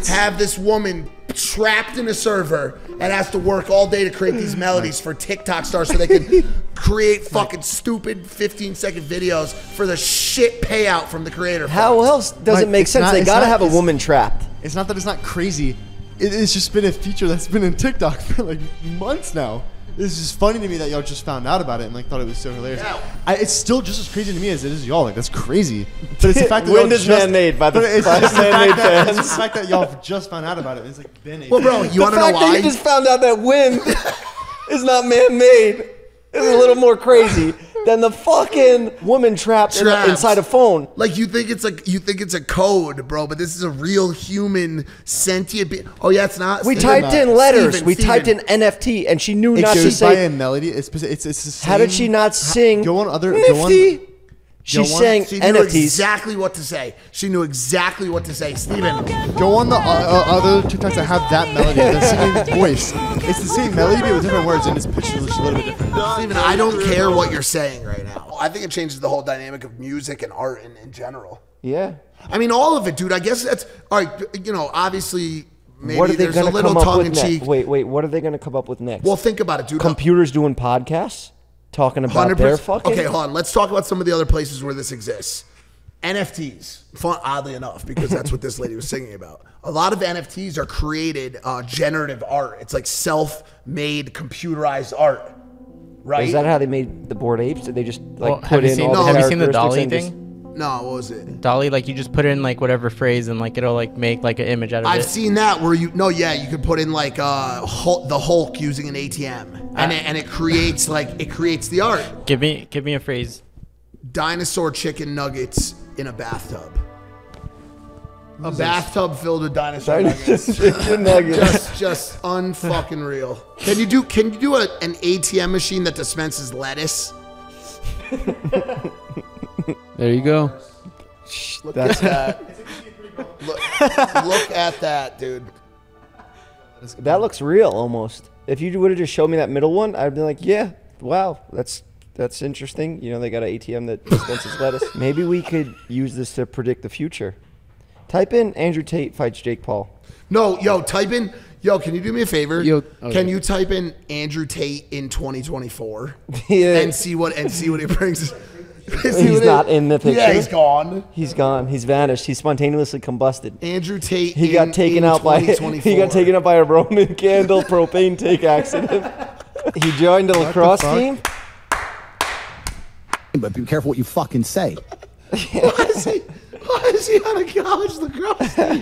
have this woman trapped in a server and has to work all day to create these melodies for TikTok stars so they can create fucking stupid 15-second videos for the shit payout from the creator. How else does it make sense? They gotta have a woman trapped. It's not that it's not crazy. It's just been a feature that's been in TikTok for like months now. This is funny to me that y'all just found out about it and like thought it was so hilarious. Yeah. It's still just as crazy to me as it is y'all. Like, that's crazy. But it's the fact that when is man-made by the man-made fans? It's the fact that y'all just found out about it. It's like been. Well, bro, you want to know why? The fact that you just found out that wind is not man-made is a little more crazy than the fucking woman trapped inside a phone. Like, you think it's a code, bro, but this is a real human sentient being. Oh yeah, it's not. We typed in NFT, and she knew not to say. It goes by a melody. It's the same. How did she not sing? Go on other. Nifty. She's saying NFTs. She knew exactly what to say. She knew exactly what to say. Steven. Go on the other TikToks that have that melody, the same voice. It's the same melody, but with different words, and it's pitched a little bit different. Steven, I don't care what you're saying right now. I think it changes the whole dynamic of music and art in general. Yeah. I mean, all of it, dude. I guess that's, all right, you know, obviously... Maybe there's a little tongue in cheek. Wait, what are they going to come up with next? Well, think about it, dude. Computers doing podcasts, talking about their fucking... Okay, hold on. Let's talk about some of the other places where this exists. NFTs, oddly enough, because that's what this lady was singing about. A lot of NFTs are created generative art. It's like self-made computerized art, right? Is that how they made the Board Apes? Did they just like put in all the characteristics? Have you seen the Dolly thing? No, what was it? Dolly, like you just put in like whatever phrase and like it'll like make like an image out of it. I've seen that where you, no, yeah, you could put in like Hulk, the Hulk using an ATM and it creates like, it creates the art. Give me a phrase. Dinosaur chicken nuggets in a bathtub. A bathtub filled with dinosaur nuggets. Just unfucking real. Can you do an ATM machine that dispenses lettuce? There you go. Look at that. look at that, dude. That looks real, almost. If you would have just showed me that middle one, I'd be like, yeah, wow, that's interesting. You know, they got an ATM that dispenses lettuce. Maybe we could use this to predict the future. Type in Andrew Tate fights Jake Paul. No, yo, type in... Yo, can you do me a favor? Can you type in Andrew Tate in 2024 and see what it brings? He's not in the picture. Yeah, he's gone. He's gone. He's vanished. He's spontaneously combusted. Andrew Tate. He got taken out by a Roman candle propane tank accident. He joined a lacrosse team. But be careful what you fucking say. Why is he on a college lacrosse team?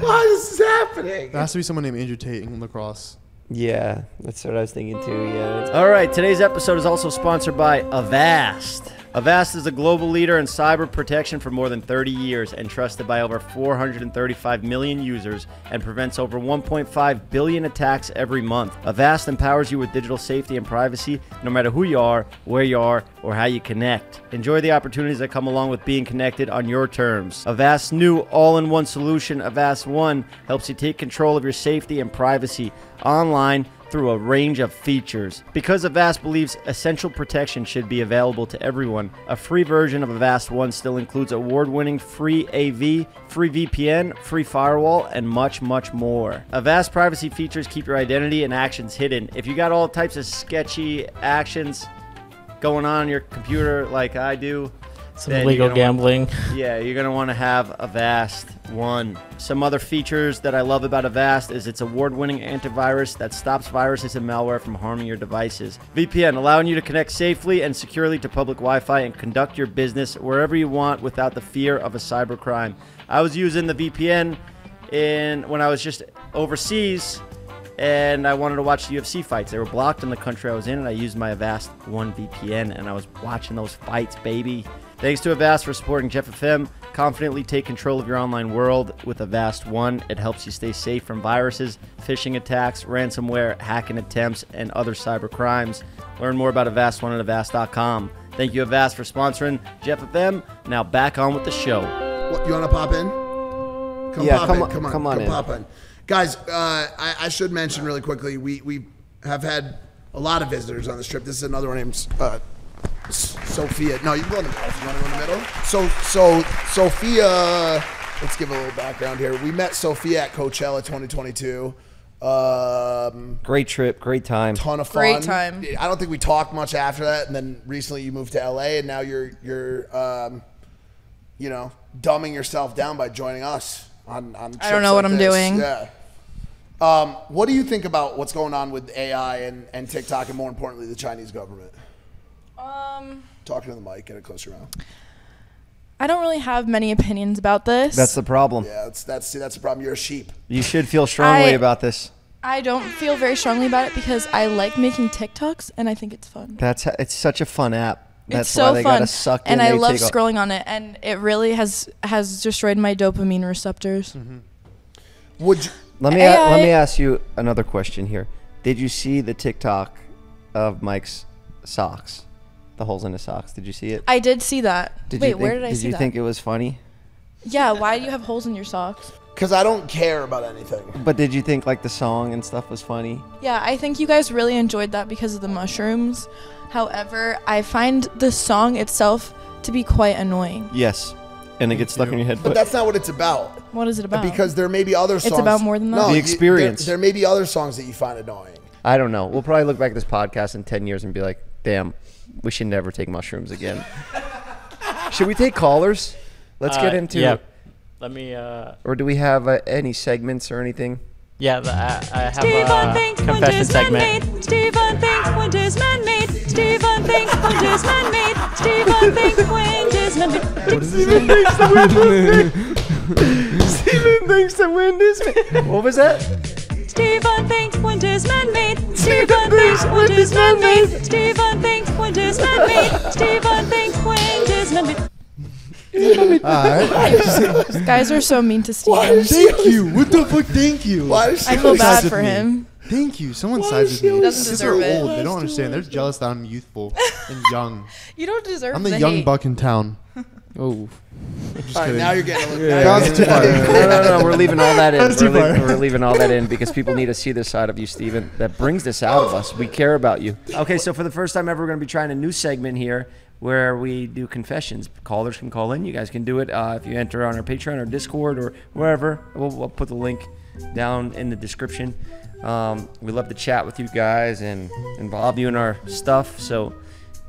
Why is this happening? There has to be someone named Andrew Tate in lacrosse. Yeah, that's what I was thinking too. Yeah. All right, today's episode is also sponsored by Avast. Avast is a global leader in cyber protection for more than 30 years and trusted by over 435 million users and prevents over 1.5 billion attacks every month. Avast empowers you with digital safety and privacy no matter who you are, where you are, or how you connect. Enjoy the opportunities that come along with being connected on your terms. Avast's new all-in-one solution, Avast One, helps you take control of your safety and privacy online, through a range of features. Because Avast believes essential protection should be available to everyone, a free version of Avast One still includes award-winning free AV, free VPN, free firewall, and much, much more. Avast privacy features keep your identity and actions hidden. If you got all types of sketchy actions going on your computer like I do, some illegal gambling. Yeah, you're going to want to have Avast One. Some other features that I love about Avast is its award-winning antivirus that stops viruses and malware from harming your devices. VPN, allowing you to connect safely and securely to public Wi-Fi and conduct your business wherever you want without the fear of a cybercrime. I was using the VPN when I was just overseas, and I wanted to watch the UFC fights. They were blocked in the country I was in, and I used my Avast One VPN, and I was watching those fights, baby. Thanks to Avast for supporting Jeff FM. Confidently take control of your online world with Avast One. It helps you stay safe from viruses, phishing attacks, ransomware, hacking attempts, and other cyber crimes. Learn more about Avast One at Avast.com. Thank you, Avast, for sponsoring Jeff FM. Now back on with the show. What, you want to pop in? Come on in. Guys, I should mention really quickly, we have had a lot of visitors on this trip. This is another one named... Sophia. No, you can go in the middle. You want to go in the middle? So Sophia, let's give a little background here. We met Sophia at Coachella 2022. Great trip, great time. Ton of fun. Great time. I don't think we talked much after that, and then recently you moved to LA, and now you're you know, dumbing yourself down by joining us on trips. I don't know what I'm doing. Yeah. What do you think about what's going on with AI and TikTok, and more importantly, the Chinese government? Talking to the mic, get it closer around. I don't really have many opinions about this. That's the problem. Yeah, that's the problem. You're a sheep. You should feel strongly about this. I don't feel very strongly about it because I like making TikToks and I think it's fun. It's such a fun app. That's so why they got us sucked in. And I love scrolling on it, and it really has destroyed my dopamine receptors. Mm-hmm. Let me ask you another question here. Did you see the TikTok of Mike's socks? The holes in his socks. Did you see it? I did see that. Wait, where did I see that? Did you think it was funny? Yeah, why do you have holes in your socks? Because I don't care about anything. But did you think like the song and stuff was funny? Yeah, I think you guys really enjoyed that because of the mushrooms. However, I find the song itself to be quite annoying. Yes. And it gets stuck in your head. But that's not what it's about. What is it about? Because there may be other songs. It's about more than that? No, the experience. There may be other songs that you find annoying. I don't know. We'll probably look back at this podcast in 10 years and be like, damn, we should never take mushrooms again. Should we take callers? Let's get into it. Let me... or do we have any segments or anything? Yeah, I have a confession segment. Stephen thinks wind is man-made. Stephen thinks wind is man-made. Stephen thinks wind is man-made. Stephen thinks the wind is man-made. Stephen thinks the wind is man-made. What was that? Stephen thinks wind is man-made. Stephen thinks wind is man-made. Stephen thinks wind is man-made. Stephen thinks wind is man-made. These guys are so mean to Steven. Thank you. What the fuck? Thank you. I feel bad for him. Thank you. Someone sides with me. These kids are old. They don't understand. They're jealous that I'm youthful and young. You don't deserve it. I'm the young buck in town. Oh. All right, now you're getting a little. No, we're leaving all that in. We're leaving all that in because people need to see this side of you, Steven. That brings this out of us. We care about you. Okay, so for the first time ever, we're going to be trying a new segment here where we do confessions. Callers can call in. You guys can do it if you enter on our Patreon or Discord or wherever. We'll put the link down in the description. We love to chat with you guys and involve you in our stuff. So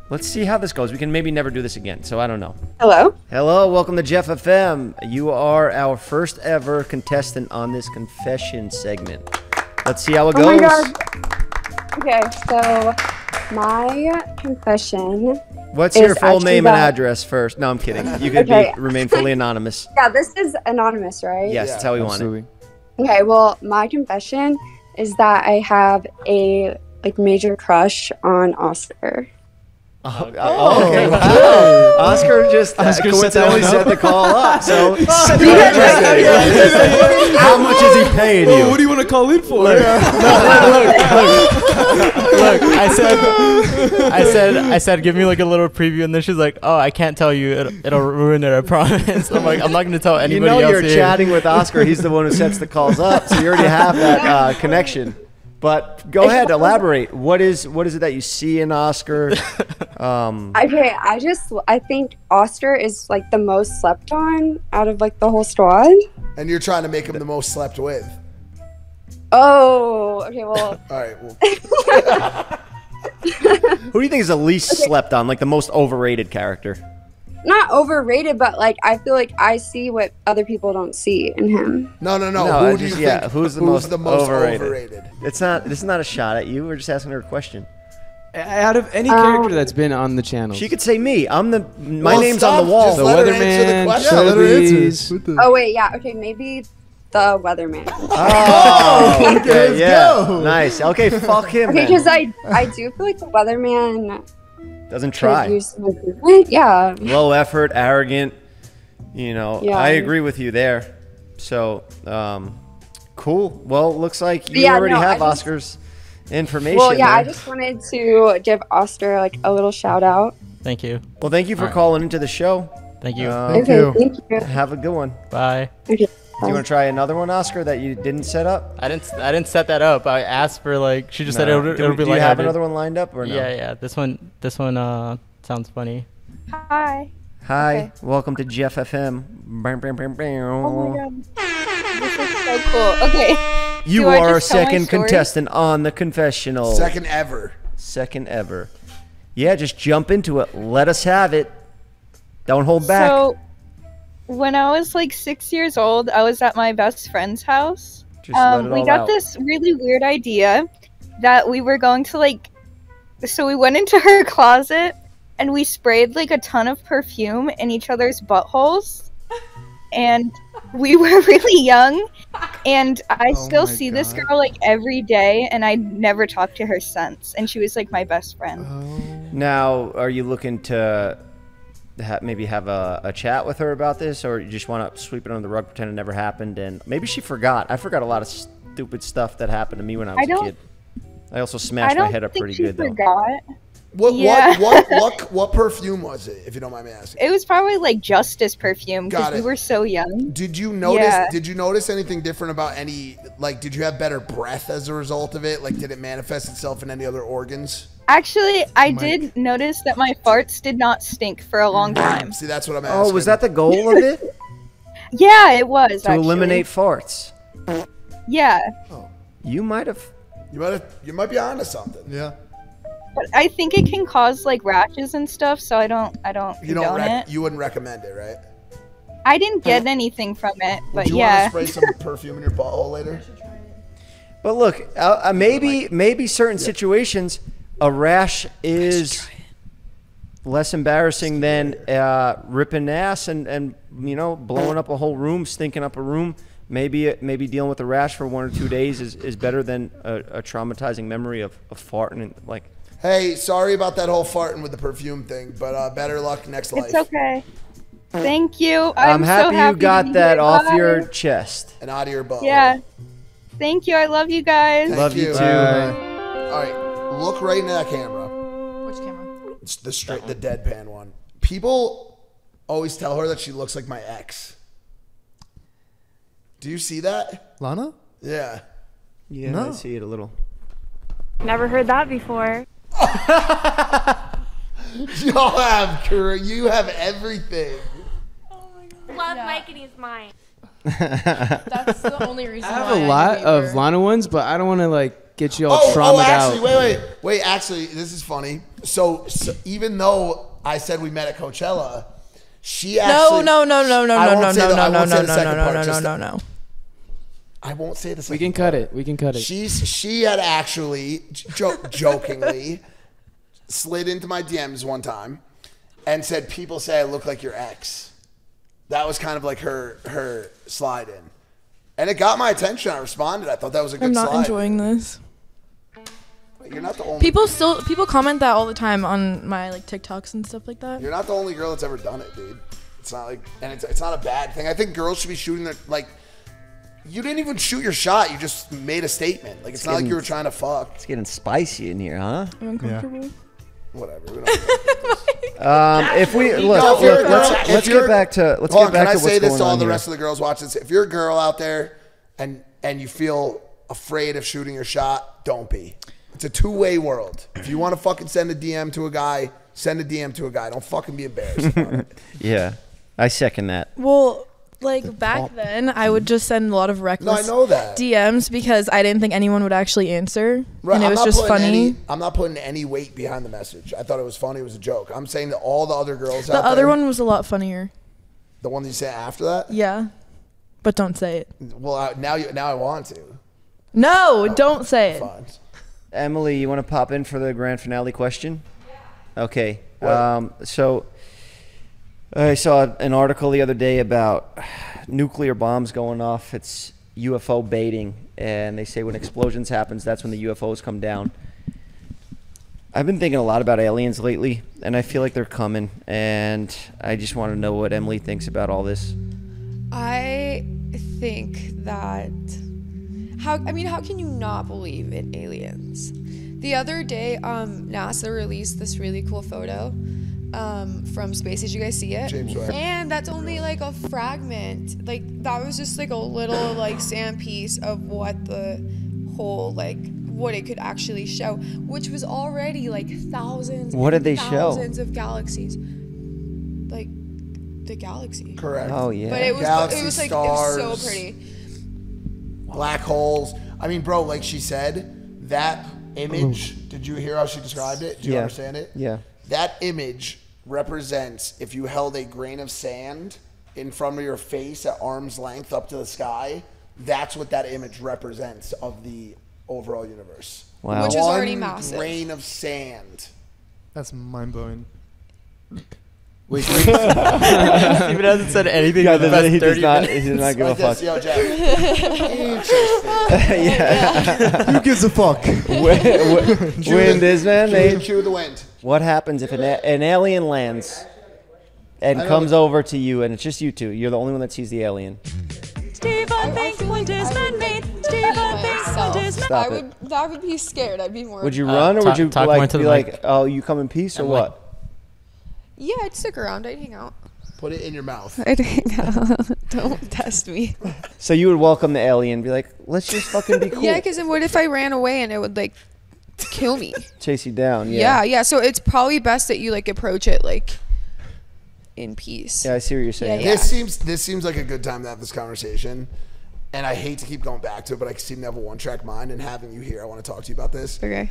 let's see how this goes. We can maybe never do this again, so I don't know. Hello. Hello. Welcome to JEFF FM. You are our first ever contestant on this confession segment. Let's see how it goes. Oh my God. Okay, so my confession... What's your full name and address first? No, I'm kidding. You could remain fully anonymous. Yeah, this is anonymous, right? Yes, that's how we want it. Okay, well, my confession is that I have a major crush on Oscar. Okay. Wow. Oscar just coincidentally set the call up. So how much is he paying you? What do you want to call in for? Look, I said, give me like a little preview, and then she's like, oh, I can't tell you. It'll ruin it. I promise. I'm like, I'm not gonna tell anybody else. You know, you're chatting with Oscar. He's the one who sets the calls up, so you already have that connection. But go ahead, elaborate. What is it that you see in Oscar? Okay, I think Oscar is like the most slept on out of like the whole squad. And you're trying to make him the most slept with. Oh, okay, well. All right. Well. Who do you think is the least slept on, like the most overrated character? Not overrated, but like I feel like I see what other people don't see in him. No. Who do you think? Yeah, who's the most overrated? It's not. This is not a shot at you. We're just asking her a question. Out of any character that's been on the channel, she could say me. I'm the. My name's on the wall. The weatherman. Oh wait, yeah. Okay, maybe the weatherman. Oh, okay, let's go. Nice. Okay, fuck him. Okay, because I do feel like the weatherman. Doesn't try. Yeah. Low effort, arrogant. You know, yeah. I agree with you there. So, cool. Well, looks like you already have Oscar's information. Well, yeah, there. I just wanted to give Oscar like a little shout out. Thank you. Well, thank you for calling into the show. Thank you. Thank you. Have a good one. Bye. Okay. Do you want to try another one, Oscar, that you didn't set up? I didn't set that up. I asked for like she just said it'll be like. Do you have another one lined up or no? Yeah. This one sounds funny. Hi. Hi. Okay. Welcome to Jeff FM. Oh my God. This is so cool. Okay. You are our second contestant on the confessional. Second ever. Second ever. Yeah, just jump into it. Let us have it. Don't hold back. So when I was like 6 years old, I was at my best friend's house. We got this really weird idea that we were going to like, so we went into her closet and we sprayed like a ton of perfume in each other's buttholes. And we were really young. And I still see this girl like every day, and I never talked to her since. And she was like my best friend. Now, are you looking to maybe have a chat with her about this, or you just want to sweep it under the rug, pretend it never happened, and maybe she forgot. I forgot a lot of stupid stuff that happened to me when I was a kid. I also smashed my head up pretty good, though. What perfume was it, if you don't mind me asking? It was probably like Justice perfume because we were so young. Did you notice did you notice anything different about any, like, did you have better breath as a result of it? Like, did it manifest itself in any other organs? Actually, I did notice that my farts did not stink for a long time. See, that's what I'm asking. Oh, was that the goal of it? Yeah, it was. To eliminate farts. Yeah. Oh. You might have. You might be onto something. Yeah. But I think it can cause like rashes and stuff, so I don't. You wouldn't recommend it, right? I didn't get anything from it, but yeah. Do you want to spray some perfume in your butthole later? But look, maybe certain situations, a rash is less embarrassing than ripping ass and you know, blowing up a whole room, stinking up a room. Maybe dealing with a rash for 1 or 2 days is better than a traumatizing memory of farting and like. Hey, sorry about that whole farting with the perfume thing, but better luck next life. It's okay. Thank you. I'm happy, so happy you got that off your chest and out of your butt. Yeah. Thank you. I love you guys. Love you too. All right. Look right into that camera. Which camera? It's the straight, the deadpan one. People always tell her that she looks like my ex. Do you see that? Lana? Yeah. Yeah, no. I see it a little. Never heard that before. Y'all have, you have everything. Oh my God. Love Mike and he's mine. That's the only reason why I have a lot of Lana ones, but I don't want to like get you all traumatized. Actually, wait. Actually, this is funny. So even though I said we met at Coachella, she actually. No. I won't say the second part. We can cut it. She had actually jokingly slid into my DMs one time and said, "People say I look like your ex." That was kind of like her slide in, and it got my attention. I responded. I thought that was a good slide. I'm not enjoying this. You're not the only people comment that all the time on my like TikToks and stuff like that. You're not the only girl that's ever done it, dude. It's not like, and it's not a bad thing. I think girls should be shooting their, like, you didn't even shoot your shot. You just made a statement. Like, it's not like you were trying to fuck. It's getting spicy in here, huh? I'm uncomfortable. Yeah. Whatever. We don't if we look, let's get back to what's going on. Can I say this to all the rest of the girls watching? If you're a girl out there and you feel afraid of shooting your shot, don't be. It's a two-way world. If you want to fucking send a DM to a guy, send a DM to a guy. Don't fucking be embarrassed about it. Yeah, I second that. Well, like back then, I would just send a lot of reckless DMs because I didn't think anyone would actually answer. Right. And it was just funny. I'm not putting any weight behind the message. I thought it was funny. It was a joke. I'm saying that all the other girls out there. The other one was a lot funnier. The one that you said after that? Yeah, but don't say it. Well, now I want to. No, don't say it. Fine. Emily, you want to pop in for the grand finale question? Yeah. Okay. So I saw an article the other day about nuclear bombs going off. It's UFO baiting, and they say when explosions happens, that's when the UFOs come down. I've been thinking a lot about aliens lately, and I feel like they're coming, and I just want to know what Emily thinks about all this. I think that... I mean, how can you not believe in aliens? The other day, NASA released this really cool photo from space. Did you guys see it? James Webb. And that's only like a fragment. Like, that was just like a little like sand piece of what the whole, like, what it could actually show, which was already like thousands. What did they show? Thousands of galaxies. Like the galaxy. Correct. Oh yeah. But it was like stars. It was so pretty. Black holes. I mean, bro, like she said, that image, did you hear how she described it? Do you understand it? Yeah. That image represents if you held a grain of sand in front of your face at arm's length up to the sky, that's what that image represents of the overall universe. Wow. Which is already massive. One grain of sand. That's mind-blowing. Wait, Steven hasn't said anything. Yeah, he does not give a fuck. Yo, Jeff. Interesting. Yeah. Who gives a fuck? Wind is man. Chew the wind. What happens if an alien lands and comes over to you, and it's just you two? You're the only one that sees the alien. Steve, I think wind is man-made. I would be scared. I'd be more. Would you run or would you like be like, oh, you come in peace or what? Yeah, I'd stick around. I'd hang out. Put it in your mouth. I'd hang out. Don't test me. So you would welcome the alien, be like, let's just fucking be cool. Yeah, because then what if I ran away and it would like kill me? Chase you down. Yeah. Yeah. So it's probably best that you like approach it like in peace. Yeah, I see what you're saying. Yeah, yeah. This seems like a good time to have this conversation. And I hate to keep going back to it, but I seem to have a one-track mind. And having you here, I want to talk to you about this. Okay.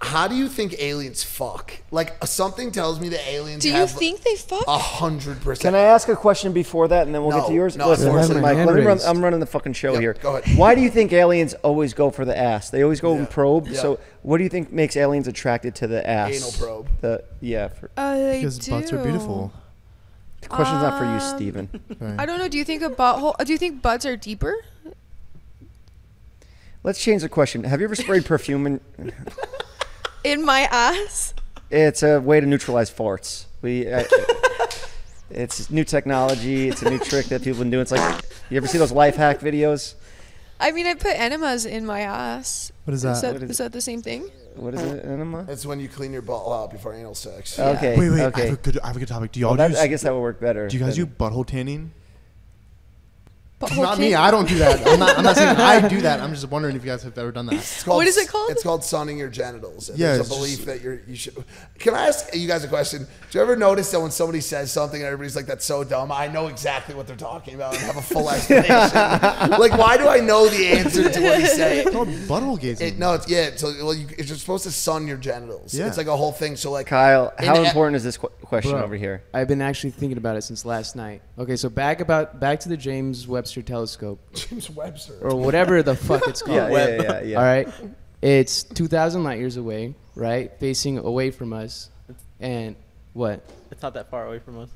How do you think aliens fuck? Like, something tells me that aliens do have... Do you think they fuck? 100%. Can I ask a question before that, and then we'll get to yours? No, listen, Mike, I'm running the fucking show here. Go ahead. Why do you think aliens always go for the ass? They always go and probe. Yeah. So what do you think makes aliens attracted to the ass? Anal probe. Because butts are beautiful. The question's not for you, Steven. Right. I don't know. Do you think a butthole... Do you think butts are deeper? Let's change the question. Have you ever sprayed perfume in... In my ass? It's a way to neutralize farts. It's new technology. It's a new trick that people have been doing. It's like, you ever see those life hack videos? I mean, I put enemas in my ass. What is that? Is that the same thing? What is it, enema? It's when you clean your butthole out before anal sex. Yeah. Okay. Wait. Okay. I have a good topic. Do y'all? Well, I guess that would work better. Do you guys do butthole tanning? Not me. I don't do that. I'm not saying I do that. I'm just wondering if you guys have ever done that. What is it called? It's called sunning your genitals. Yeah, it's a belief that you should. Can I ask you guys a question? Do you ever notice that when somebody says something and everybody's like, that's so dumb, I know exactly what they're talking about and have a full explanation? Like, why do I know the answer to what he's saying? It's called butthole gazing. You're supposed to sun your genitals. Yeah. It's like a whole thing. So, like, Kyle, how important is this question over here? I've been actually thinking about it since last night. Okay, so back to the James Webb telescope. James Webster. Or whatever the fuck it's called. Yeah. All right. It's 2,000 light years away, right? Facing away from us. And what? It's not that far away from us.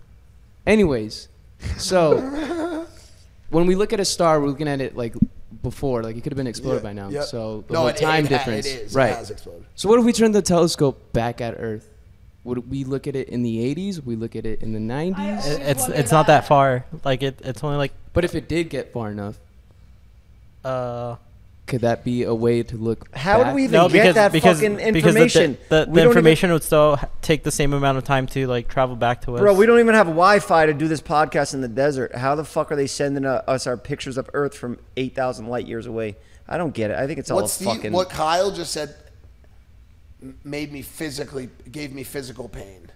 Anyways, so when we look at a star, we're looking at it like before. Like it could have been exploded by now. Yep. So the time difference. It is. Right. It has exploded. So what if we turn the telescope back at Earth? Would we look at it in the 80s? Would we look at it in the 90s? It's not that far. Like it's only like. But if it did get far enough, could that be a way to look? How would we even get that fucking information? Because the information would still take the same amount of time to like travel back to us. Bro, we don't even have Wi-Fi to do this podcast in the desert. How the fuck are they sending us our pictures of Earth from 8,000 light years away? I don't get it. I think it's all fucking. What Kyle just said. Gave me physical pain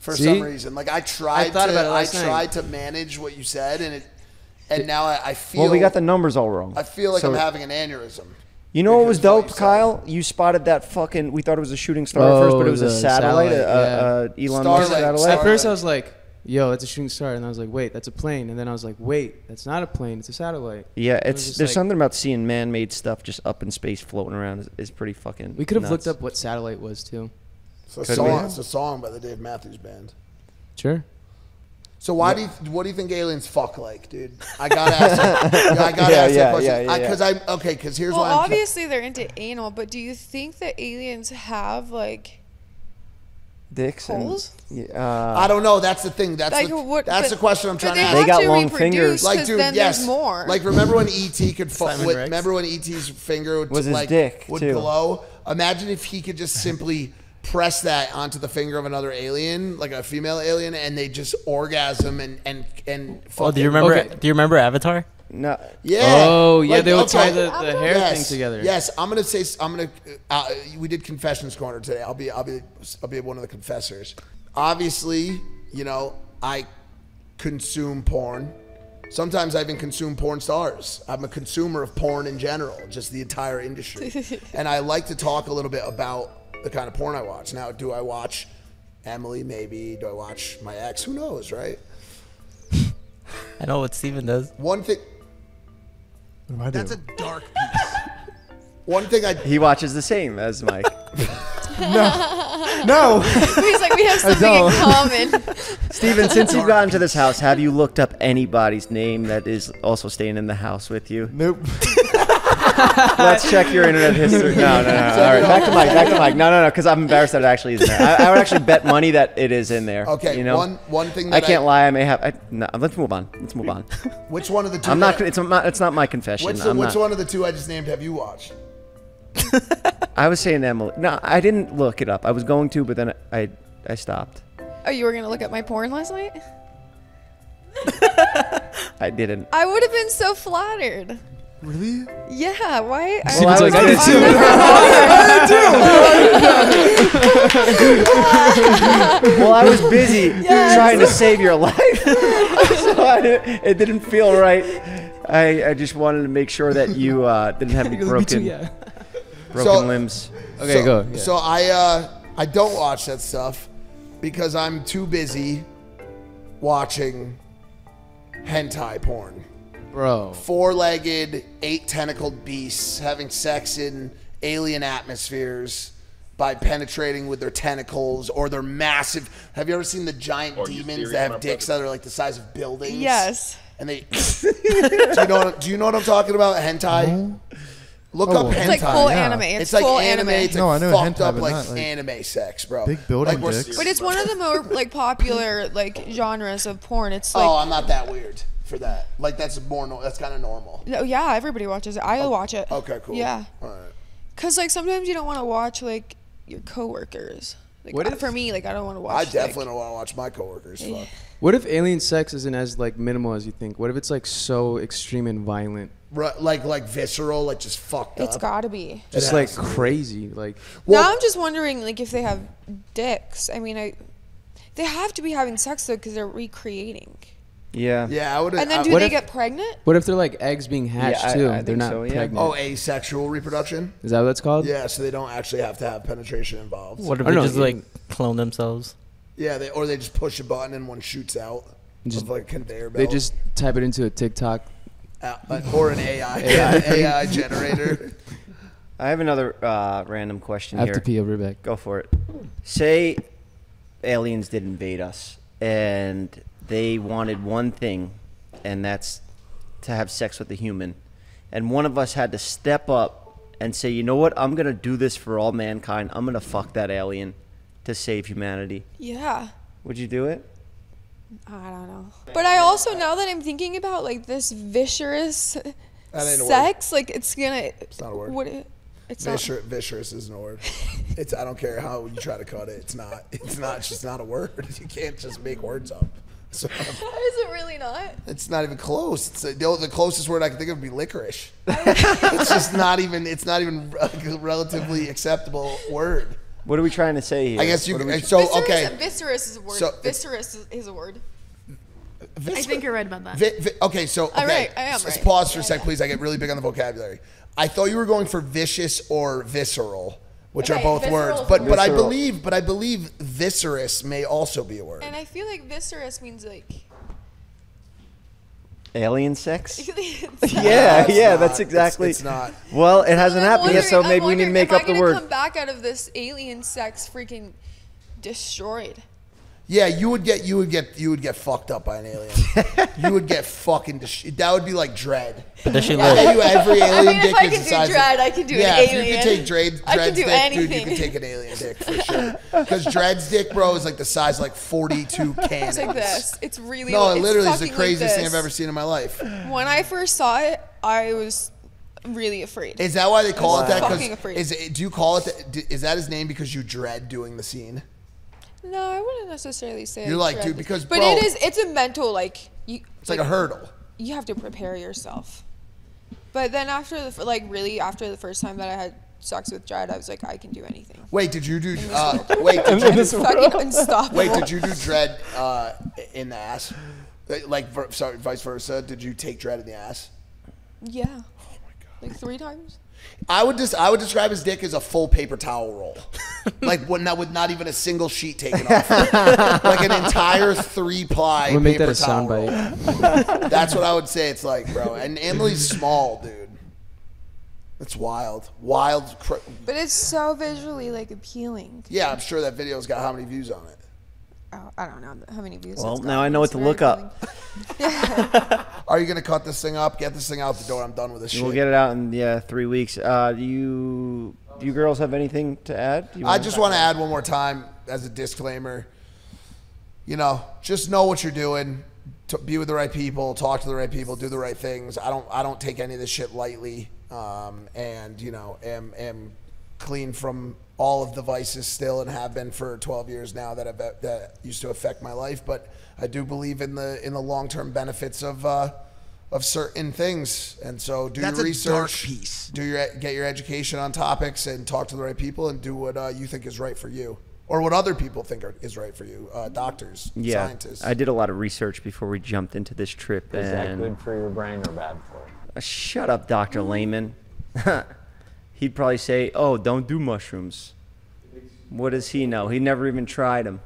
for some reason. Like I tried to manage what you said, and now I feel. Well, we got the numbers all wrong. I feel like I'm having an aneurysm. You know what was dope, Kyle? You spotted that fucking. We thought it was a shooting star at first, but it was a satellite. Elon Musk satellite. At first, I was like, "Yo, that's a shooting star," and I was like, "Wait, that's a plane." And then I was like, "Wait, that's not a plane. It's a satellite." Yeah, there's something about seeing man-made stuff just up in space floating around is pretty fucking. We could have looked up what satellite was too. It's a song by the Dave Matthews Band. Sure. So what do you think aliens fuck like, dude? I gotta ask. Because here's why. Well, obviously they're into anal, but do you think that aliens have like? Dicks holes? And, I don't know. That's the thing. That's like, that's the question I'm trying to ask. They got long fingers. Like, dude, yes. More. Like, remember when E.T. could fuck? Remember when E.T.'s finger would glow? Imagine if he could just simply press that onto the finger of another alien, like a female alien, and they just orgasm and fuck. Oh, do you remember? Okay. Do you remember Avatar? No. Yeah. Oh, yeah. Like, they would tie the hair thing together. Yes. I'm gonna. We did Confessions Corner today. I'll be one of the confessors. Obviously, you know, I consume porn. Sometimes I even consume porn stars. I'm a consumer of porn in general, just the entire industry. And I like to talk a little bit about the kind of porn I watch. Now, do I watch Emily? Maybe. Do I watch my ex? Who knows, right? I know what Steven does. One thing. That's a dark piece. One thing he watches the same as Mike. No. He's like, we have something in common. Steven, since you've gotten to this house, have you looked up anybody's name that is also staying in the house with you? Nope. Let's check your internet history. No, no, no. All right, back to Mike. Back to Mike. No, no, no. Because I'm embarrassed that it actually is in there. I would actually bet money that it is in there. Okay. You know? One thing. That I can't lie. I may have. No, let's move on. Let's move on. Which one of the two? I'm not. It's not my confession. Which one of the two I just named have you watched? I was saying Emily. No, I didn't look it up. I was going to, but then I stopped. Oh, you were gonna look up my porn last night? I didn't. I would have been so flattered. Really? Yeah. Why? Well, I was like, I did too. I did too. Well, I was busy trying to save your life, so it didn't feel right. I just wanted to make sure that you didn't have any broken limbs. Okay, go. Yeah. So I don't watch that stuff because I'm too busy watching hentai porn. Bro. Four-legged, 8-tentacled beasts having sex in alien atmospheres by penetrating with their tentacles or their massive... Have you ever seen the giant demons that have dicks that are like the size of buildings? Yes. And they... do you know what I'm talking about? Hentai? Look up hentai. It's like full anime. It's like full anime. It's like fucked up like anime sex, bro. Big building dicks. But it's one of the more like popular like genres of porn. It's like... Oh, I'm not that weird for that. Like that's more that's kind of normal. No, yeah, everybody watches it. I watch it. Okay, cool. Yeah. All right. Cuz like sometimes you don't want to watch like your coworkers. Like for me, like I don't want to watch. I definitely don't want to watch my coworkers. Yeah. Fuck. What if alien sex isn't as like minimal as you think? What if it's like so extreme and violent? Right, like visceral, like just fucked up. It's gotta be. Just like crazy, like. Well, now I'm just wondering, like, if they have dicks. I mean, they have to be having sex though, because they're recreating. Yeah. Yeah, I would. And then do they get pregnant? What if they're like eggs being hatched too? They're not pregnant. Oh, asexual reproduction? Is that what it's called? Yeah, so they don't actually have to have penetration involved. What if they just like clone themselves? Yeah, or they just push a button and one shoots out of like conveyor belt. They just type it into a TikTok. Or an AI generator. I have another random question here. I have to pee over back. Go for it. Say aliens did invade us and they wanted one thing, and that's to have sex with a human. And one of us had to step up and say, you know what? I'm going to do this for all mankind. I'm going to fuck that alien to save humanity. Yeah. Would you do it? I don't know. But I also, now that I'm thinking about like this viscerous sex, like it's going to... It's not a word. Viscerous isn't a word. It's, I don't care how you try to cut it. It's just not a word. You can't just make words up. So, is it really not? It's not even close. It's the closest word I can think of would be licorice. It's just not even. It's not even a relatively acceptable word. What are we trying to say here? I guess you. Viscerous is a word. So, viscerous is a word. I think you're right about that. Okay. All right, I am right. Pause for a sec, please. I get really big on the vocabulary. I thought you were going for vicious or visceral, which are both words, but I believe viscerous may also be a word. And I feel like viscerous means like alien sex. That's exactly. It's not. Well, it hasn't happened yet, so maybe we need to make up the word. Come back out of this alien sex freaking destroyed. Yeah, you would get fucked up by an alien. You would get fucking that would be like Dread. But does she live? If I could do Dread, I could do an alien. Yeah, if you could take Dread's dick, anything. Dude, you could take an alien dick for sure. Because Dread's dick, bro, is like the size of like 42 cannons. It's like this. It's really. No, it literally is the craziest thing I've ever seen in my life. When I first saw it, I was really afraid. Is that why they call it that? Fucking afraid. Do you call it that? Is that his name because you dread doing the scene? No, I wouldn't necessarily say. You're like, dude, because bro, but it's a mental like. It's like a hurdle. You have to prepare yourself. But then after the first time that I had sex with Dread, I was like, I can do anything. Wait, did you do? Wait, did you do Dread in the ass? Like, sorry, vice versa. Did you take Dread in the ass? Yeah. Oh my god. Like 3 times. I would describe his dick as a full paper towel roll, like with not even a single sheet taken off, like an entire 3-ply paper make that a towel roll. That's what I would say it's like, bro. And Emily's small, dude. That's wild. But it's so visually like appealing. Yeah, I'm sure that video's got how many views on it. Oh, I don't know how many views. Well, now I know what to look up. Yeah. are you going to cut this thing up, get this thing out the door, I'm done with this shit. We'll get it out in 3 weeks. Do you girls have anything to add? I just want to add one more time as a disclaimer, you know, just know what you're doing. Be with the right people, talk to the right people, do the right things. I don't take any of this shit lightly, and you know, am clean from all of the vices still, and have been for 12 years now that used to affect my life. But I do believe in the long-term benefits of certain things, and so do your research, get your education on topics, and talk to the right people, and do what you think is right for you. Or what other people think is right for you, doctors, scientists. I did a lot of research before we jumped into this trip. Is that good for your brain or bad for it? Shut up, Dr. Layman. He'd probably say, oh, don't do mushrooms. What does he know? He never even tried them.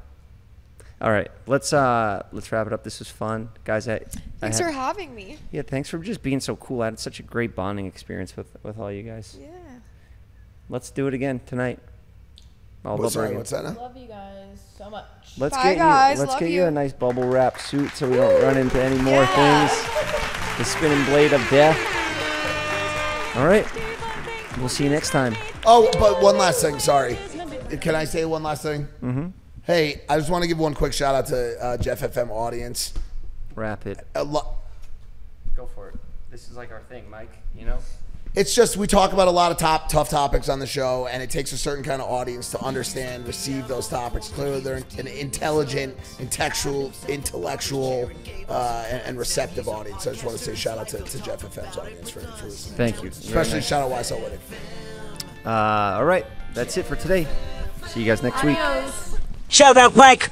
All right, let's wrap it up. This was fun. Guys, thanks for having me. Yeah, thanks for just being so cool. I had such a great bonding experience with all you guys. Yeah. Let's do it again tonight. What's that now? Love you guys so much. Let's get you a nice bubble wrap suit so we don't run into any more things. The spinning blade of death. All right. We'll see you next time. Oh, but one last thing. Sorry. Can I say one last thing? Mm-hmm. Hey, I just want to give one quick shout out to Jeff FM audience. Wrap it. Go for it. This is like our thing, Mike, you know? It's just we talk about a lot of tough topics on the show, and it takes a certain kind of audience to understand, receive those topics. Clearly, they're an intelligent, intellectual, and receptive audience. So I just want to say shout out to Jeff FM's audience for listening. Thank you. Especially shout out YSL Wittek. All right, that's it for today. See you guys next week. Shout out, Mike.